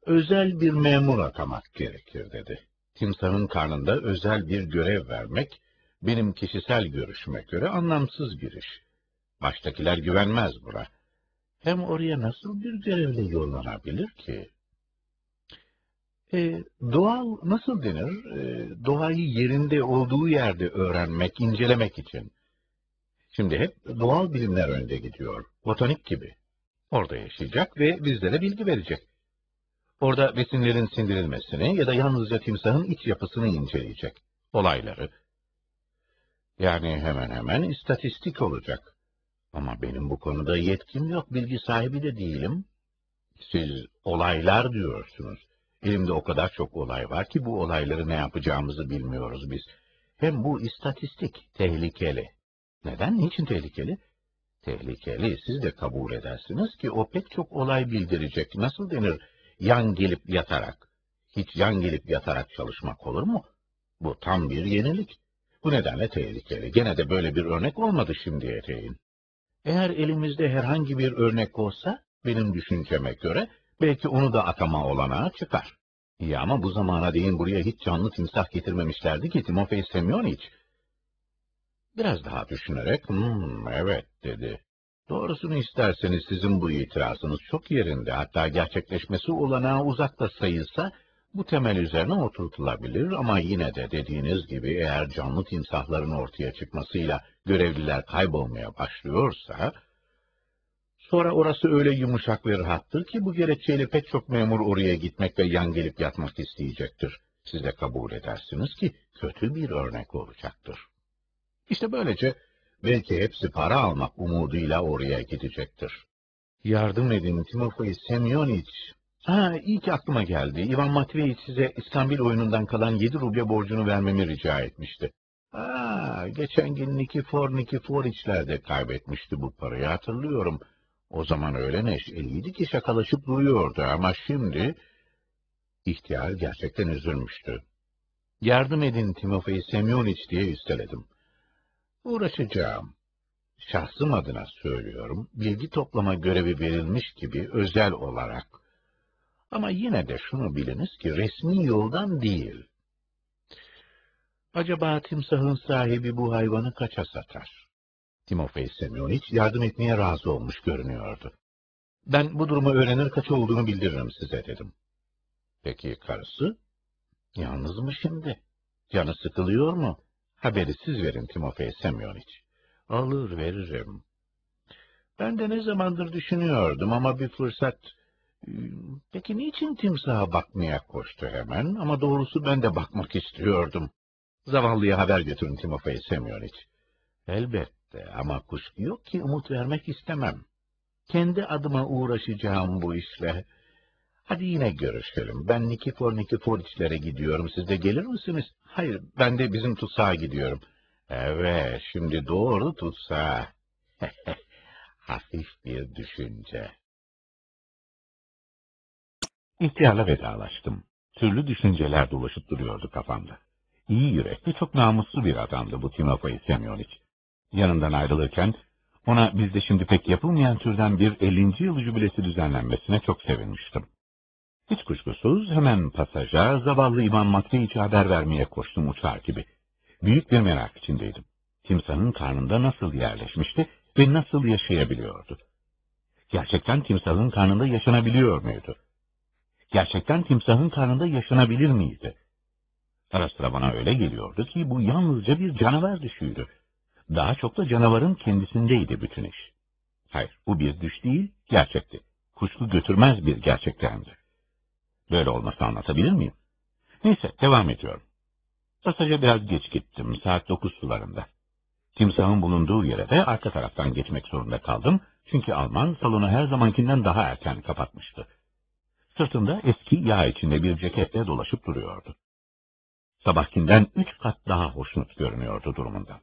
özel bir memur atamak gerekir dedi. Timsahın karnında özel bir görev vermek benim kişisel görüşüme göre anlamsız bir iş. Baştakiler güvenmez buna. Hem oraya nasıl bir görevle yollanabilir ki? E, doğal nasıl denir? E, doğayı yerinde olduğu yerde öğrenmek, incelemek için. Şimdi hep doğal bilimler önde gidiyor. Botanik gibi. Orada yaşayacak ve bizlere bilgi verecek. Orada besinlerin sindirilmesini ya da yalnızca timsahın iç yapısını inceleyecek. Olayları. Yani hemen hemen istatistik olacak. Ama benim bu konuda yetkim yok, bilgi sahibi de değilim. Siz olaylar diyorsunuz. Elimde o kadar çok olay var ki bu olayları ne yapacağımızı bilmiyoruz biz. Hem bu istatistik tehlikeli. Neden? Niçin tehlikeli? Tehlikeli, siz de kabul edersiniz ki o pek çok olay bildirecek. Nasıl denir? Yan gelip yatarak. Hiç yan gelip yatarak çalışmak olur mu? Bu tam bir yenilik. Bu nedenle tehlikeli. Gene de böyle bir örnek olmadı şimdiye değin. Eğer elimizde herhangi bir örnek olsa, benim düşünceme göre belki onu da atama olanağı çıkar. İyi ama bu zamana değin buraya hiç canlı timsah getirmemişlerdi ki Timofey Semyonoviç. Biraz daha düşünerek, hmm, evet dedi. Doğrusunu isterseniz sizin bu itirazınız çok yerinde, hatta gerçekleşmesi olanağı uzakta sayılsa, bu temel üzerine oturtulabilir ama yine de dediğiniz gibi eğer canlı timsahların ortaya çıkmasıyla görevliler kaybolmaya başlıyorsa, sonra orası öyle yumuşak ve rahattır ki bu gerekçeyle pek çok memur oraya gitmek ve yan gelip yatmak isteyecektir. Siz de kabul edersiniz ki kötü bir örnek olacaktır. İşte böylece belki hepsi para almak umuduyla oraya gidecektir. Yardım edin Timofey Semyonoviç. Ha, iyi ki aklıma geldi. İvan Matveyç size İskambil oyunundan kalan yedi ruble borcunu vermemi rica etmişti. Ha, geçen gün Nikifor Nikiforiçler de kaybetmişti bu parayı, hatırlıyorum. O zaman öyle neşeliydi ki şakalaşıp duruyordu ama şimdi ihtiyar gerçekten üzülmüştü. Yardım edin Timofey Semyonoviç diye üsteledim. Uğraşacağım. Şahsım adına söylüyorum, bilgi toplama görevi verilmiş gibi özel olarak. Ama yine de şunu biliniz ki resmi yoldan değil. Acaba timsahın sahibi bu hayvanı kaça satar? Timofey Semyonoviç yardım etmeye razı olmuş görünüyordu. Ben bu durumu öğrenir kaça olduğunu bildiririm size dedim. Peki karısı? Yalnız mı şimdi? Canı sıkılıyor mu? Haberi siz verin Timofey Semyonoviç. Alır veririm. Ben de ne zamandır düşünüyordum ama bir fırsat... Peki niçin timsaha bakmaya koştu hemen? Ama doğrusu ben de bakmak istiyordum. Zavallıya haber götürün Timofey Semyonoviç. Elbette ama kuşku yok ki umut vermek istemem. Kendi adıma uğraşacağım bu işle. Hadi yine görüşelim. Ben Nikifor Nikiforiçlere gidiyorum. Siz de gelir misiniz? Hayır, ben de bizim tutsağa gidiyorum. Evet, şimdi doğru tutsağa. Hafif bir düşünce. İhtiyarla vedalaştım. Türlü düşünceler dolaşıp duruyordu kafamda. İyi yürekli, çok namuslu bir adamdı bu Timofey Semyonoviç. Yanından ayrılırken ona bizde şimdi pek yapılmayan türden bir ellinci yıl jübilesi düzenlenmesine çok sevinmiştim. Hiç kuşkusuz hemen pasaja zavallı İvan Matveyç'e haber vermeye koştum uçar gibi. Büyük bir merak içindeydim. Timsahın karnında nasıl yerleşmişti ve nasıl yaşayabiliyordu? Gerçekten timsahın karnında yaşanabiliyor muydu? Gerçekten timsahın karnında yaşanabilir miydi? Ara sıra bana öyle geliyordu ki bu yalnızca bir canavar düşüydü. Daha çok da canavarın kendisindeydi bütün iş. Hayır, bu bir düş değil, gerçekti. Kuşku götürmez bir gerçektendi. Böyle olması anlatabilir miyim? Neyse, devam ediyorum. Pasaja biraz geç gittim, saat dokuz sularında. Timsahın bulunduğu yere de arka taraftan geçmek zorunda kaldım, çünkü Alman salonu her zamankinden daha erken kapatmıştı. Sırtında eski yağ içinde bir ceketle dolaşıp duruyordu. Sabahkinden üç kat daha hoşnut görünüyordu durumundan.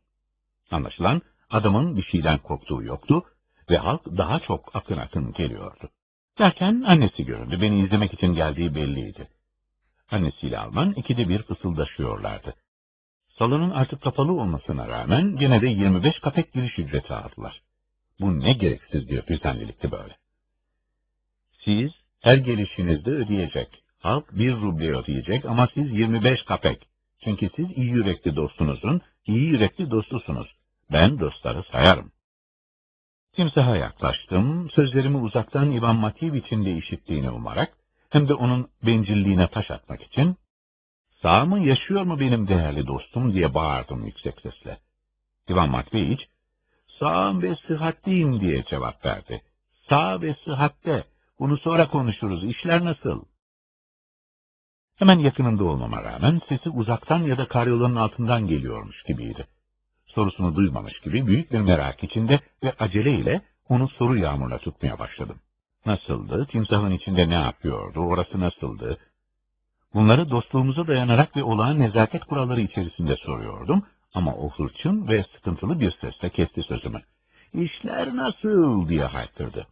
Anlaşılan adamın bir şeyden korktuğu yoktu ve halk daha çok akın akın geliyordu. Derken annesi göründü. Beni izlemek için geldiği belliydi. Annesiyle Alman ikide bir fısıldaşıyorlardı. Salonun artık kapalı olmasına rağmen gene de yirmi beş kapek giriş ücreti aldılar. Bu ne gereksiz bir düzenlilikti böyle. Siz her gelişinizde ödeyecek. Halk bir ruble ödeyecek ama siz yirmi beş kapek. Çünkü siz iyi yürekli dostunuzun, iyi yürekli dostusunuz. Ben dostları sayarım. Timsah'a yaklaştım. Sözlerimi uzaktan İvan Matveyiç'in de işittiğini umarak, hem de onun bencilliğine taş atmak için, "Sağ mı, yaşıyor mu benim değerli dostum?" diye bağırdım yüksek sesle. İvan Matveyiç, "Sağım ve sıhhatliyim" diye cevap verdi. "Sağ ve sıhhatte. Bunu sonra konuşuruz. İşler nasıl?" Hemen yakınımda olmama rağmen sesi uzaktan ya da karyolanın altından geliyormuş gibiydi. Sorusunu duymamış gibi büyük bir merak içinde ve aceleyle onu soru yağmuruna tutmaya başladım. Nasıldı? Timsah'ın içinde ne yapıyordu? Orası nasıldı? Bunları dostluğumuza dayanarak ve olağan nezaket kuralları içerisinde soruyordum ama o hırçın ve sıkıntılı bir sesle kesti sözümü. "İşler nasıl?" diye haykırdı.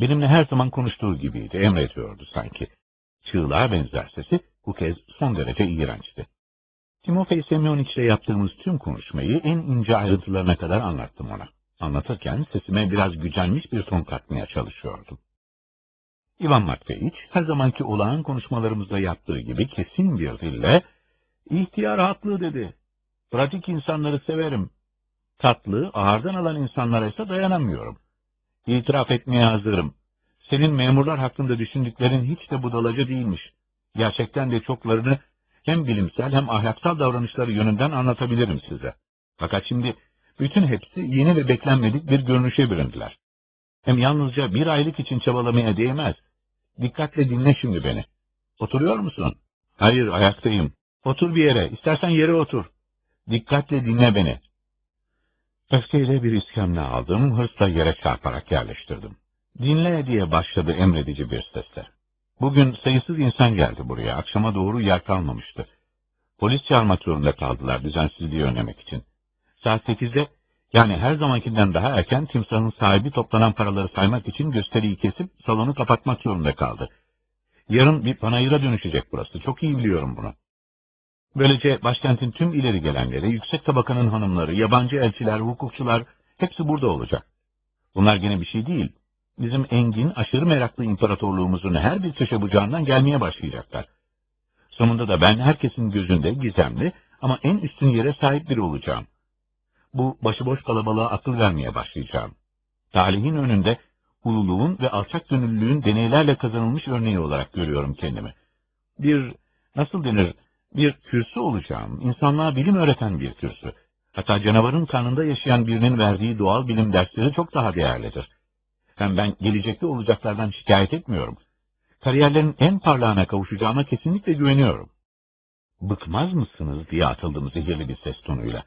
Benimle her zaman konuştuğu gibiydi, emrediyordu sanki. Çığlığa benzer sesi bu kez son derece iğrençti. Timofey Semyonoviç ile yaptığımız tüm konuşmayı en ince ayrıntılarına kadar anlattım ona. Anlatırken sesime biraz gücenmiş bir ton katmaya çalışıyordum. İvan Matveyç her zamanki olağan konuşmalarımızda yaptığı gibi kesin bir dille, "İhtiyar haklı" dedi. "Pratik insanları severim. Tatlı, ağırdan alan insanlara ise dayanamıyorum. İtiraf etmeye hazırım. Senin memurlar hakkında düşündüklerin hiç de budalaca değilmiş. Gerçekten de çoklarını hem bilimsel hem ahlaksal davranışları yönünden anlatabilirim size. Fakat şimdi bütün hepsi yeni ve beklenmedik bir görünüşe büründüler. Hem yalnızca bir aylık için çabalamaya değmez. Dikkatle dinle şimdi beni. Oturuyor musun? Hayır, ayaktayım. Otur bir yere. İstersen yere otur. Dikkatle dinle beni." Öfkeyle bir iskemle aldım, hırsla yere çarparak yerleştirdim. "Dinle" diye başladı emredici bir sesle. "Bugün sayısız insan geldi buraya. Akşama doğru yer kalmamıştı. Polis çağırmak zorunda kaldılar düzensizliği önlemek için. Saat sekizde, yani her zamankinden daha erken Timsah'ın sahibi toplanan paraları saymak için gösteriyi kesip salonu kapatmak zorunda kaldı. Yarın bir panayıra dönüşecek burası. Çok iyi biliyorum bunu. Böylece başkentin tüm ileri gelenleri, yüksek tabakanın hanımları, yabancı elçiler, hukukçular hepsi burada olacak. Bunlar gene bir şey değil. Bizim engin, aşırı meraklı imparatorluğumuzun her bir köşe bucağından gelmeye başlayacaklar. Sonunda da ben herkesin gözünde gizemli ama en üstün yere sahip biri olacağım. Bu başıboş kalabalığa akıl vermeye başlayacağım. Talihin önünde ululuğun ve alçak gönüllülüğün deneylerle kazanılmış örneği olarak görüyorum kendimi. Bir, nasıl denir, bir kürsü olacağım. İnsanlığa bilim öğreten bir kürsü. Hatta canavarın karnında yaşayan birinin verdiği doğal bilim dersleri çok daha değerlidir. Hem ben gelecekte olacaklardan şikayet etmiyorum. Kariyerlerin en parlağına kavuşacağına kesinlikle güveniyorum." "Bıkmaz mısınız?" diye atıldım zehirli bir ses tonuyla.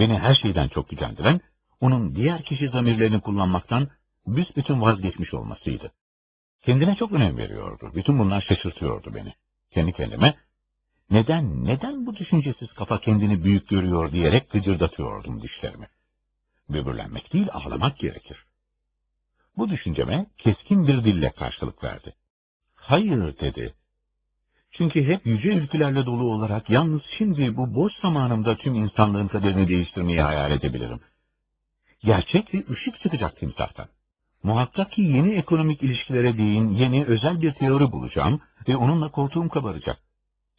Beni her şeyden çok gücendiren, onun diğer kişi zamirlerini kullanmaktan büsbütün vazgeçmiş olmasıydı. Kendine çok önem veriyordu. Bütün bunlar şaşırtıyordu beni. Kendi kendime, neden, neden bu düşüncesiz kafa kendini büyük görüyor diyerek gıcırdatıyordum dişlerimi. Böbürlenmek değil, ağlamak gerekir. Bu düşünceme keskin bir dille karşılık verdi. "Hayır" dedi. "Çünkü hep yüce ülkelerle dolu olarak yalnız şimdi bu boş zamanımda tüm insanlığın kaderini değiştirmeyi hayal edebilirim. Gerçek bir ışık çıkacak Timsah'tan. Muhakkak ki yeni ekonomik ilişkilere değin yeni özel bir teori bulacağım ve onunla koltuğum kabaracak.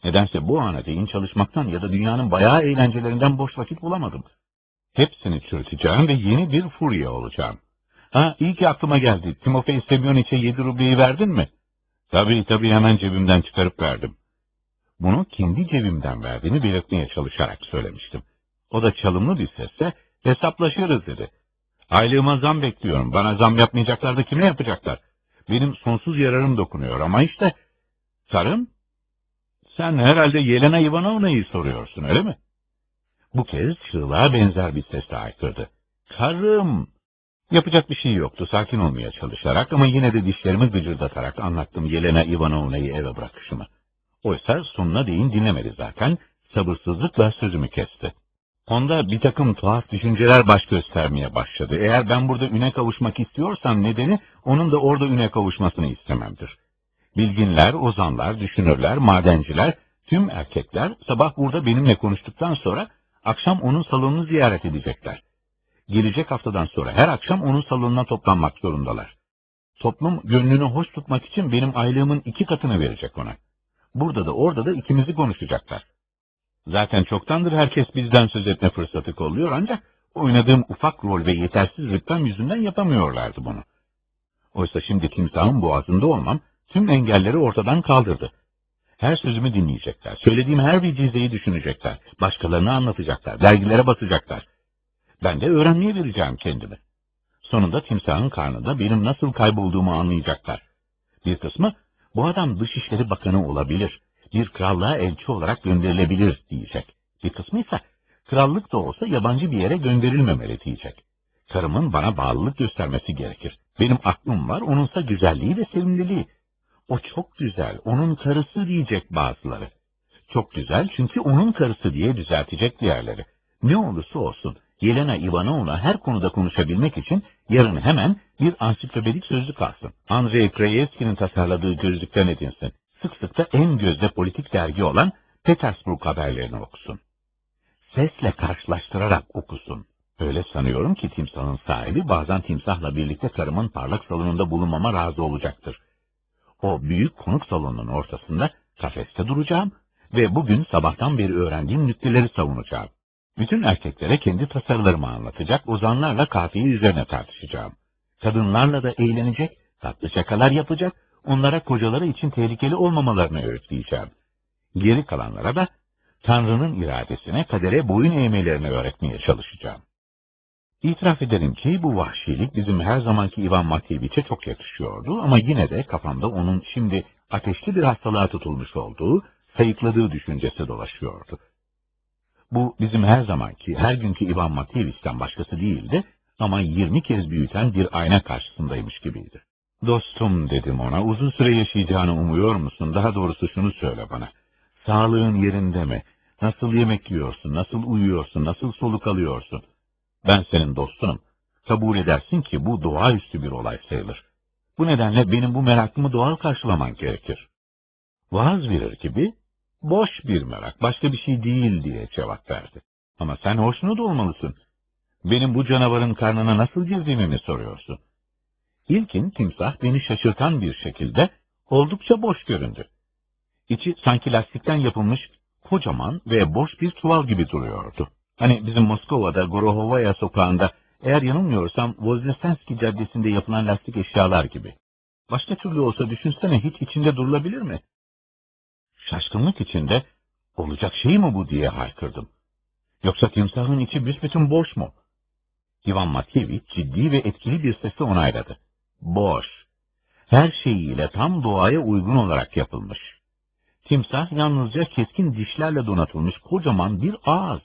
Nedense bu ana değin çalışmaktan ya da dünyanın bayağı eğlencelerinden boş vakit bulamadım. Hepsini çürüteceğim ve yeni bir furya olacağım. Ha, iyi ki aklıma geldi. Timofey Semyoniç'e yedi rubleyi verdin mi?" "Tabii tabii, hemen cebimden çıkarıp verdim." Bunu kendi cebimden verdiğini belirtmeye çalışarak söylemiştim. O da çalımlı bir sesle, "Hesaplaşırız" dedi. "Aylığıma zam bekliyorum. Bana zam yapmayacaklar da kime yapacaklar? Benim sonsuz yararım dokunuyor ama işte. Sarım, sen herhalde Yelena İvanovna'yı soruyorsun, öyle mi?" Bu kez çığlığa benzer bir sesle haykırdı. "Karım!" Yapacak bir şey yoktu, sakin olmaya çalışarak ama yine de dişlerimi gıcırdatarak anlattım Yelena İvanovna'yı eve bırakışımı. Oysa sonuna değin dinlemedi zaten, sabırsızlıkla sözümü kesti. Onda bir takım tuhaf düşünceler baş göstermeye başladı. Eğer ben burada üne kavuşmak istiyorsam nedeni onun da orada üne kavuşmasını istememdir. Bilginler, ozanlar, düşünürler, madenciler, tüm erkekler sabah burada benimle konuştuktan sonra akşam onun salonunu ziyaret edecekler. Gelecek haftadan sonra her akşam onun salonuna toplanmak zorundalar. Toplum gönlünü hoş tutmak için benim aylığımın iki katını verecek ona. Burada da orada da ikimizi konuşacaklar. Zaten çoktandır herkes bizden söz etme fırsatı kolluyor ancak oynadığım ufak rol ve yetersiz rütbem yüzünden yapamıyorlardı bunu. Oysa şimdi Timsah'ın boğazında olmam tüm engelleri ortadan kaldırdı. Her sözümü dinleyecekler, söylediğim her bir cizeyi düşünecekler, başkalarına anlatacaklar, dergilere basacaklar. Ben de öğrenmeye vereceğim kendimi. Sonunda Timsah'ın karnında benim nasıl kaybolduğumu anlayacaklar. Bir kısmı, bu adam Dışişleri Bakanı olabilir, bir krallığa elçi olarak gönderilebilir diyecek. Bir kısmı ise, krallık da olsa yabancı bir yere gönderilmemeli diyecek. Karımın bana bağlılık göstermesi gerekir. Benim aklım var, onunsa güzelliği ve sevimliliği. O çok güzel, onun karısı diyecek bazıları. Çok güzel çünkü onun karısı diye düzeltecek diğerleri. Ne olursa olsun, Yelena İvanovna her konuda konuşabilmek için yarın hemen bir ansiklopedik sözlük alsın. Andrei Krayevski'nin tasarladığı gözlükten edinsin. Sık sık da en gözde politik dergi olan Petersburg haberlerini okusun. Sesle karşılaştırarak okusun. Öyle sanıyorum ki Timsah'ın sahibi bazen Timsah'la birlikte karımın parlak salonunda bulunmama razı olacaktır. O büyük konuk salonunun ortasında kafeste duracağım ve bugün sabahtan beri öğrendiğim nükteleri savunacağım. Bütün erkeklere kendi tasarlarımı anlatacak, ozanlarla kafiye üzerine tartışacağım. Kadınlarla da eğlenecek, tatlı şakalar yapacak, onlara kocaları için tehlikeli olmamalarını öğütleyeceğim. Geri kalanlara da Tanrı'nın iradesine, kadere boyun eğmelerini öğretmeye çalışacağım. İtiraf ederim ki bu vahşilik bizim her zamanki İvan Matveyç'e çok yakışıyordu ama yine de kafamda onun şimdi ateşli bir hastalığa tutulmuş olduğu, sayıkladığı düşüncesi dolaşıyordu. Bu bizim her zamanki, her günkü İvan Matveyç'ten başkası değildi ama yirmi kez büyüten bir ayna karşısındaymış gibiydi. Dostum dedim ona, uzun süre yaşayacağını umuyor musun? Daha doğrusu şunu söyle bana. Sağlığın yerinde mi? Nasıl yemek yiyorsun? Nasıl uyuyorsun? Nasıl soluk alıyorsun? Ben senin dostunum. Kabul edersin ki bu doğaüstü bir olay sayılır. Bu nedenle benim bu merakımı doğal karşılaman gerekir. Vaaz verir gibi, boş bir merak, başka bir şey değil diye cevap verdi. Ama sen hoşnut olmalısın. Benim bu canavarın karnına nasıl girdiğimi mi soruyorsun? İlkin Timsah beni şaşırtan bir şekilde oldukça boş göründü. İçi sanki lastikten yapılmış kocaman ve boş bir çuval gibi duruyordu. Hani bizim Moskova'da Gorohova'ya sokağında, eğer yanılmıyorsam Voznesenski caddesinde yapılan lastik eşyalar gibi. Başka türlü olsa düşünsene, hiç içinde durulabilir mi? Şaşkınlık içinde, olacak şey mi bu diye haykırdım. Yoksa Timsah'ın içi büsbütün boş mu? İvan Matveyç ciddi ve etkili bir sesle onayladı. Boş. Her şeyiyle tam doğaya uygun olarak yapılmış. Timsah yalnızca keskin dişlerle donatılmış kocaman bir ağız.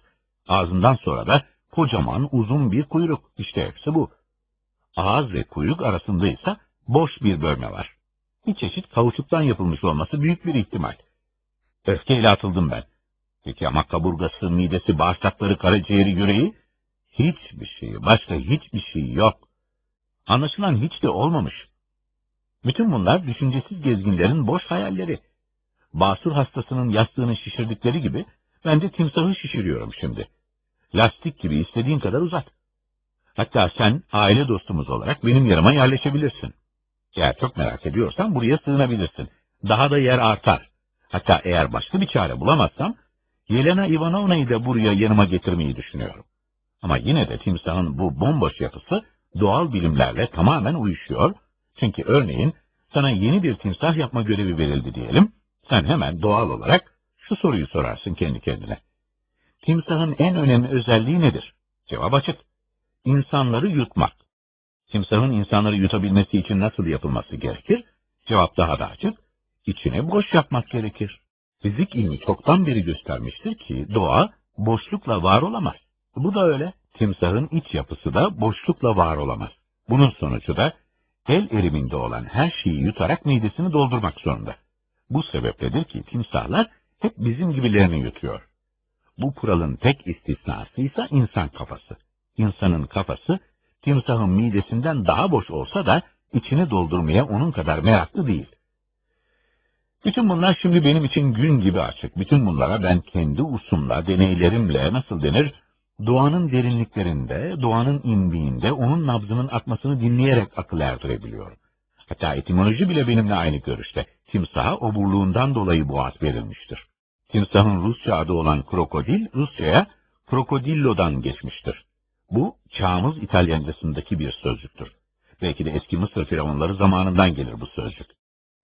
Ağzından sonra da kocaman uzun bir kuyruk, işte hepsi bu. Ağız ve kuyruk arasında ise boş bir bölme var. Bir çeşit kauçuktan yapılmış olması büyük bir ihtimal. Öfkeyle atıldım ben. Peki ama kaburgası, midesi, bağırsakları, karaciğeri, yüreği? Hiçbir şey, başka hiçbir şey yok. Anlaşılan hiç de olmamış. Bütün bunlar düşüncesiz gezginlerin boş hayalleri. Basur hastasının yastığını şişirdikleri gibi, ben de Timsah'ı şişiriyorum şimdi. Lastik gibi istediğin kadar uzat. Hatta sen aile dostumuz olarak benim yanıma yerleşebilirsin. Eğer çok merak ediyorsan buraya sığınabilirsin. Daha da yer artar. Hatta eğer başka bir çare bulamazsam, Yelena İvanovna'yı da buraya yanıma getirmeyi düşünüyorum. Ama yine de Timsah'ın bu bomboş yapısı doğal bilimlerle tamamen uyuşuyor. Çünkü örneğin sana yeni bir timsah yapma görevi verildi diyelim. Sen hemen doğal olarak şu soruyu sorarsın kendi kendine. Timsah'ın en önemli özelliği nedir? Cevap açık. İnsanları yutmak. Timsah'ın insanları yutabilmesi için nasıl yapılması gerekir? Cevap daha da açık. İçine boş yapmak gerekir. Fizik ilmi çoktan beri göstermiştir ki doğa boşlukla var olamaz. Bu da öyle. Timsah'ın iç yapısı da boşlukla var olamaz. Bunun sonucu da el eriminde olan her şeyi yutarak midesini doldurmak zorunda. Bu sebepledir ki timsahlar hep bizim gibilerini yutuyor. Bu kuralın tek istisnası ise insan kafası. İnsanın kafası, timsahın midesinden daha boş olsa da içini doldurmaya onun kadar meraklı değil. Bütün bunlar şimdi benim için gün gibi açık. Bütün bunlara ben kendi usumla, deneylerimle, nasıl denir, doğanın derinliklerinde, doğanın imbiğinde onun nabzının atmasını dinleyerek akıl erdirebiliyorum. Hatta etimoloji bile benimle aynı görüşte. Timsaha oburluğundan dolayı bu ad verilmiştir. Timsahın Rusça adı olan krokodil, Rusça'ya krokodillo'dan geçmiştir. Bu, çağımız İtalyancasındaki bir sözcüktür. Belki de eski Mısır firavunları zamanından gelir bu sözcük.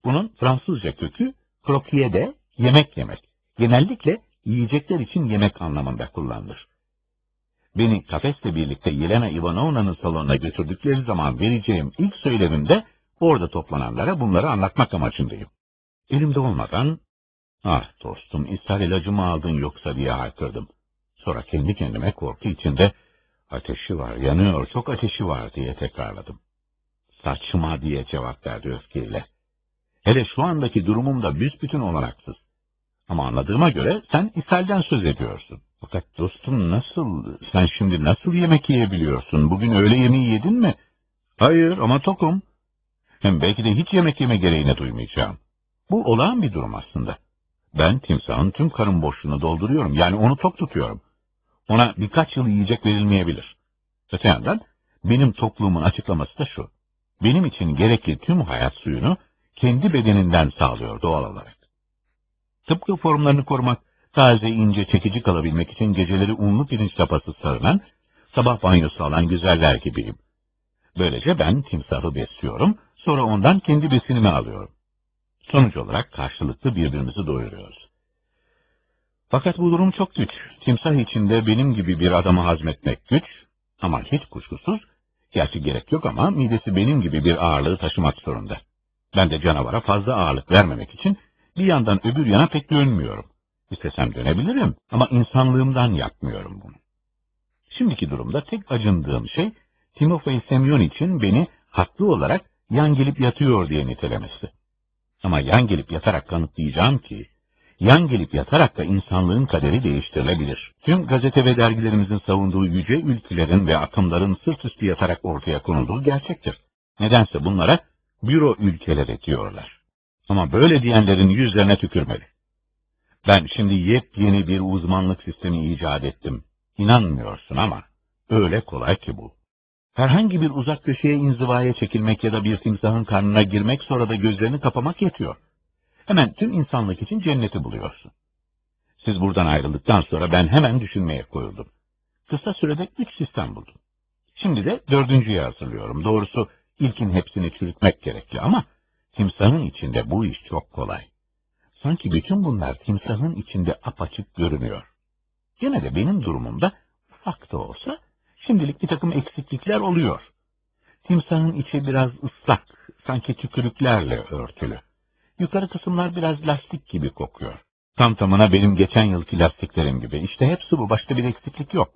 Bunun Fransızca kökü, croquer de yemek yemek. Genellikle yiyecekler için yemek anlamında kullanılır. Beni kafesle birlikte Yelena İvanovna'nın salonuna götürdükleri zaman vereceğim ilk söylemimde orada toplananlara bunları anlatmak amacındayım. Elimde olmadan, "Ah dostum, ishal ilacımı aldın yoksa?" diye haykırdım. Sonra kendi kendime korku içinde, "Ateşi var, yanıyor, çok ateşi var." diye tekrarladım. "Saçma!" diye cevap verdi öfkeyle. "Hele şu andaki durumum da büsbütün olanaksız. Ama anladığıma göre sen ishalden söz ediyorsun. Fakat dostum, nasıl, sen şimdi nasıl yemek yiyebiliyorsun? Bugün öğle yemeği yedin mi?" "Hayır, ama tokum." "Hem belki de hiç yemek yeme gereğini duymayacağım." Bu olağan bir durum aslında. Ben timsahın tüm karın boşluğunu dolduruyorum, yani onu tok tutuyorum. Ona birkaç yıl yiyecek verilmeyebilir. Öte yandan benim tokluğumun açıklaması da şu: benim için gerekli tüm hayat suyunu kendi bedeninden sağlıyor doğal olarak. Tıpkı formlarını korumak, taze, ince, çekici kalabilmek için geceleri unlu pirinç tapası sarılan, sabah banyosu alan güzeller gibiyim. Böylece ben timsahı besliyorum, sonra ondan kendi besinimi alıyorum. Sonuç olarak karşılıklı birbirimizi doyuruyoruz. Fakat bu durum çok güç. Timsah içinde benim gibi bir adamı hazmetmek güç, ama hiç kuşkusuz, gerçi gerek yok ama midesi benim gibi bir ağırlığı taşımak zorunda. Ben de canavara fazla ağırlık vermemek için bir yandan öbür yana pek dönmüyorum. İstesem dönebilirim ama insanlığımdan yapmıyorum bunu. Şimdiki durumda tek acındığım şey, Timofey Semyoniç'in beni haklı olarak yan gelip yatıyor diye nitelemesi. Ama yan gelip yatarak kanıtlayacağım ki, yan gelip yatarak da insanlığın kaderi değiştirilebilir. Tüm gazete ve dergilerimizin savunduğu yüce ülkelerin ve akımların sırt üstü yatarak ortaya konulduğu gerçektir. Nedense bunlara büro ülkeleri diyorlar. Ama böyle diyenlerin yüzlerine tükürmeli. Ben şimdi yepyeni bir uzmanlık sistemi icat ettim. İnanmıyorsun ama öyle kolay ki bu. Herhangi bir uzak köşeye inzivaya çekilmek ya da bir timsahın karnına girmek, sonra da gözlerini kapamak yetiyor. Hemen tüm insanlık için cenneti buluyorsun. Siz buradan ayrıldıktan sonra ben hemen düşünmeye koyuldum. Kısa sürede üç sistem buldum. Şimdi de dördüncüyü hazırlıyorum. Doğrusu ilkin hepsini çürütmek gerekli ama timsahın içinde bu iş çok kolay. Sanki bütün bunlar timsahın içinde apaçık görünüyor. Gene de benim durumumda ufak da olsa şimdilik bir takım eksiklikler oluyor. Timsahın içi biraz ıslak, sanki tükürüklerle örtülü. Yukarı kısımlar biraz lastik gibi kokuyor. Tam tamına benim geçen yılki lastiklerim gibi. İşte hepsi bu, başka bir eksiklik yok.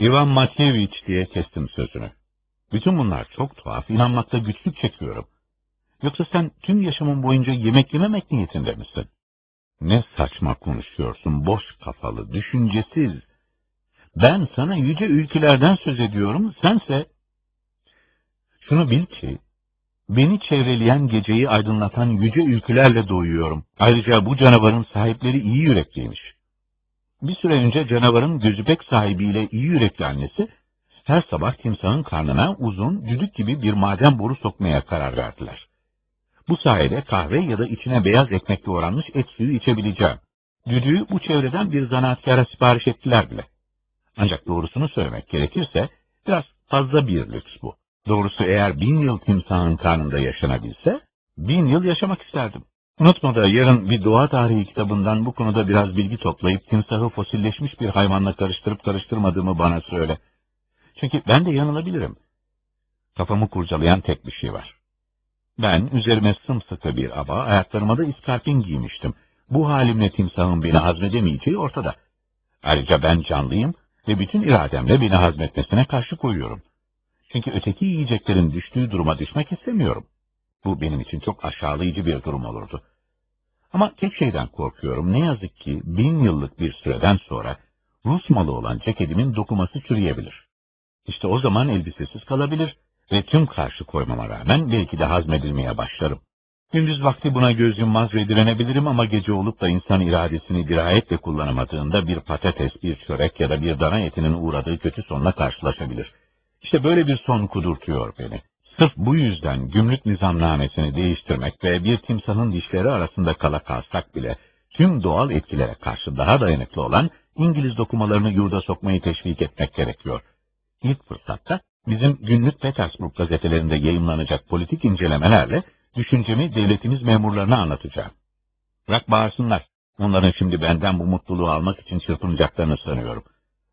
İvan Matveyç diye kestim sözünü. Bütün bunlar çok tuhaf, inanmakta güçlük çekiyorum. Yoksa sen tüm yaşamın boyunca yemek yememek niyetinde misin? Ne saçma konuşuyorsun, boş kafalı, düşüncesiz. Ben sana yüce ülkelerden söz ediyorum, sense... Şunu bil ki, beni çevreleyen geceyi aydınlatan yüce ülkelerle doyuyorum. Ayrıca bu canavarın sahipleri iyi yürekliymiş. Bir süre önce canavarın gözüpek sahibiyle iyi yürekli annesi, her sabah timsahın karnına uzun, düdük gibi bir maden boru sokmaya karar verdiler. Bu sayede kahve ya da içine beyaz ekmek doğranmış et suyu içebileceğim. Düdüğü bu çevreden bir zanaatkâra sipariş ettiler bile. Ancak doğrusunu söylemek gerekirse biraz fazla bir lüks bu. Doğrusu eğer bin yıl timsahın karnında yaşanabilse, bin yıl yaşamak isterdim. Unutma da yarın bir doğa tarihi kitabından bu konuda biraz bilgi toplayıp timsahı fosilleşmiş bir hayvanla karıştırıp karıştırmadığımı bana söyle. Çünkü ben de yanılabilirim. Kafamı kurcalayan tek bir şey var. Ben üzerime sımsıkı bir aba, ayaklarıma da iskarpin giymiştim. Bu halimle timsahın beni hazmedemeyeceği ortada. Ayrıca ben canlıyım ve bütün irademle beni hazmetmesine karşı koyuyorum. Çünkü öteki yiyeceklerin düştüğü duruma düşmek istemiyorum. Bu benim için çok aşağılayıcı bir durum olurdu. Ama tek şeyden korkuyorum. Ne yazık ki bin yıllık bir süreden sonra Rus malı olan ceketimin dokuması çürüyebilir. İşte o zaman elbisesiz kalabilir ve tüm karşı koymama rağmen belki de hazmedilmeye başlarım. Gündüz vakti buna göz yummaz ve direnebilirim ama gece olup da insan iradesini dirayetle kullanamadığında bir patates, bir çörek ya da bir dana etinin uğradığı kötü sonla karşılaşabilir. İşte böyle bir son kudurtuyor beni. Sırf bu yüzden gümrük nizamnamesini değiştirmek ve bir timsahın dişleri arasında kala kalsak bile tüm doğal etkilere karşı daha dayanıklı olan İngiliz dokumalarını yurda sokmayı teşvik etmek gerekiyor. İlk fırsatta bizim günlük Petersburg gazetelerinde yayımlanacak politik incelemelerle düşüncemi devletimiz memurlarına anlatacağım. Bırak bağırsınlar. Onların şimdi benden bu mutluluğu almak için çırpınacaklarını sanıyorum.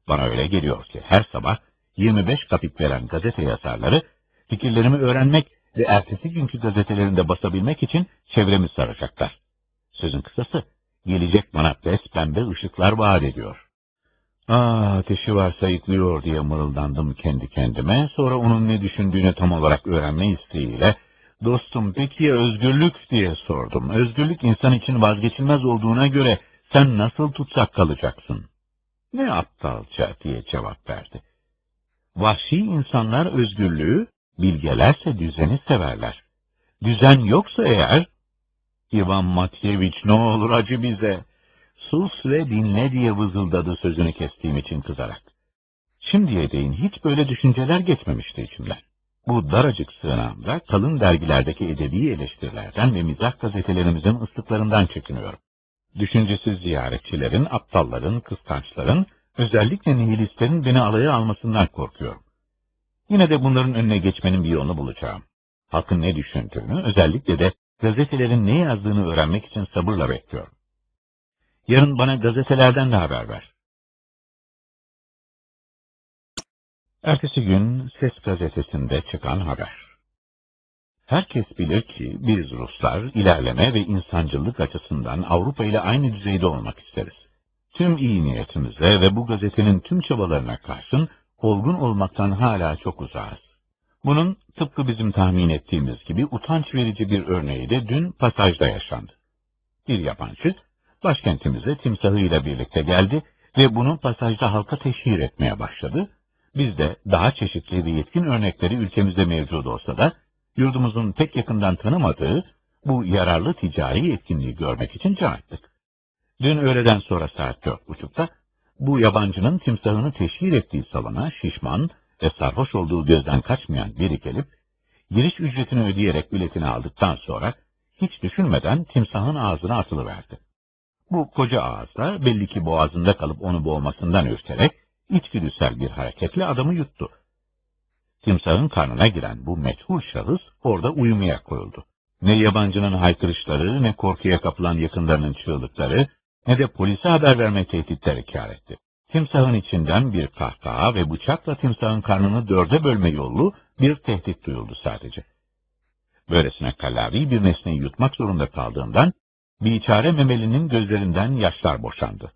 Bana öyle geliyor ki her sabah yirmi beş kapik veren gazete yazarları fikirlerimi öğrenmek ve ertesi günkü gazetelerinde basabilmek için çevremi saracaklar. Sözün kısası, gelecek bana pembe ışıklar vaat ediyor. Aa, ateşi varsa yıkılıyor diye mırıldandım kendi kendime. Sonra onun ne düşündüğünü tam olarak öğrenme isteğiyle, dostum peki ya özgürlük diye sordum. Özgürlük insan için vazgeçilmez olduğuna göre sen nasıl tutsak kalacaksın? Ne aptalca diye cevap verdi. Vahşi insanlar özgürlüğü, bilgelerse düzeni severler. Düzen yoksa eğer, İvan Matveyç ne olur acı bize, sus ve dinle diye vızıldadı sözünü kestiğim için kızarak. Şimdiye değin hiç böyle düşünceler geçmemişti içimden. Bu daracık sığınağımda kalın dergilerdeki edebi eleştirilerden ve mizah gazetelerimizin ıslıklarından çekiniyorum. Düşüncesiz ziyaretçilerin, aptalların, kıskançların, özellikle nihilistlerin beni alaya almasından korkuyorum. Yine de bunların önüne geçmenin bir yolunu bulacağım. Halkın ne düşündüğünü, özellikle de gazetelerin ne yazdığını öğrenmek için sabırla bekliyorum. Yarın bana gazetelerden de haber ver. Ertesi gün Ses gazetesinde çıkan haber. Herkes bilir ki biz Ruslar ilerleme ve insancılık açısından Avrupa ile aynı düzeyde olmak isteriz. Tüm iyi niyetimize ve bu gazetenin tüm çabalarına karşın olgun olmaktan hala çok uzağız. Bunun tıpkı bizim tahmin ettiğimiz gibi utanç verici bir örneği de dün Pasaj'da yaşandı. Bir yabancı başkentimize timsahıyla birlikte geldi ve bunu Pasaj'da halka teşhir etmeye başladı. Biz de daha çeşitli ve yetkin örnekleri ülkemizde mevcut olsa da yurdumuzun pek yakından tanımadığı bu yararlı ticari etkinliği görmek için can attık. Dün öğleden sonra saat dört buçukta bu yabancının timsahını teşhir ettiği salona şişman ve sarhoş olduğu gözden kaçmayan biri gelip giriş ücretini ödeyerek biletini aldıktan sonra hiç düşünmeden timsahın ağzına atılıverdi. Bu koca ağızda belli ki boğazında kalıp onu boğmasından ürterek içgüdüsel bir hareketle adamı yuttu. Timsahın karnına giren bu methul şahıs orada uyumaya koyuldu. Ne yabancının haykırışları, ne korkuya kapılan yakınlarının çığlıkları, ne de polise haber verme tehditleri kâr etti. Timsahın içinden bir kahkaha ve bıçakla timsahın karnını dörde bölme yollu bir tehdit duyuldu sadece. Böylesine kalavi bir nesneyi yutmak zorunda kaldığından, biçare memelinin gözlerinden yaşlar boşandı.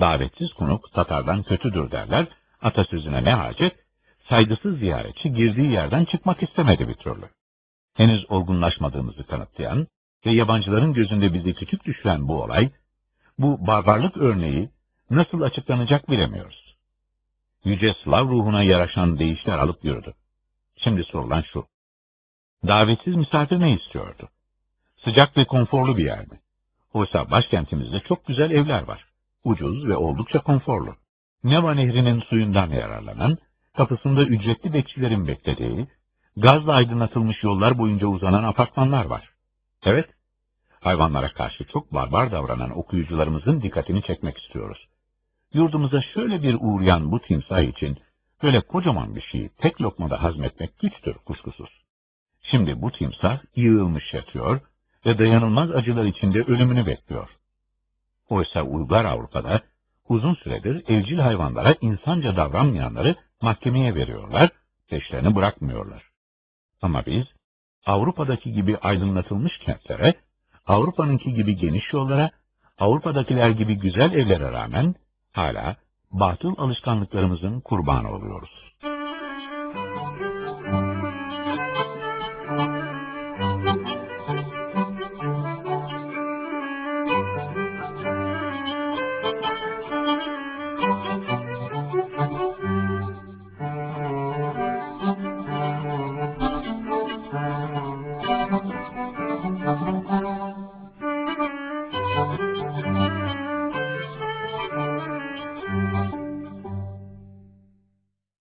Davetsiz konuk Tatar'dan kötüdür derler, atasözüne ne hacet, saygısız ziyaretçi girdiği yerden çıkmak istemedi bir türlü. Henüz olgunlaşmadığımızı kanıtlayan ve yabancıların gözünde bizi küçük düşüren bu olay, bu barbarlık örneği nasıl açıklanacak bilemiyoruz. Yüce Slav ruhuna yaraşan değişler alıp yürüdü. Şimdi sorulan şu, davetsiz misafir ne istiyordu? Sıcak ve konforlu bir yer mi? Oysa başkentimizde çok güzel evler var. Ucuz ve oldukça konforlu. Neva nehrinin suyundan yararlanan, kapısında ücretli bekçilerin beklediği, gazla aydınlatılmış yollar boyunca uzanan apartmanlar var. Evet, hayvanlara karşı çok barbar davranan okuyucularımızın dikkatini çekmek istiyoruz. Yurdumuza şöyle bir uğrayan bu timsah için, böyle kocaman bir şeyi tek lokmada hazmetmek güçtür kuşkusuz. Şimdi bu timsah yığılmış yatıyor ve dayanılmaz acılar içinde ölümünü bekliyor. Oysa uygar Avrupa'da uzun süredir evcil hayvanlara insanca davranmayanları mahkemeye veriyorlar, peşlerini bırakmıyorlar. Ama biz Avrupa'daki gibi aydınlatılmış kentlere, Avrupa'nınki gibi geniş yollara, Avrupa'dakiler gibi güzel evlere rağmen hala batıl alışkanlıklarımızın kurbanı oluyoruz.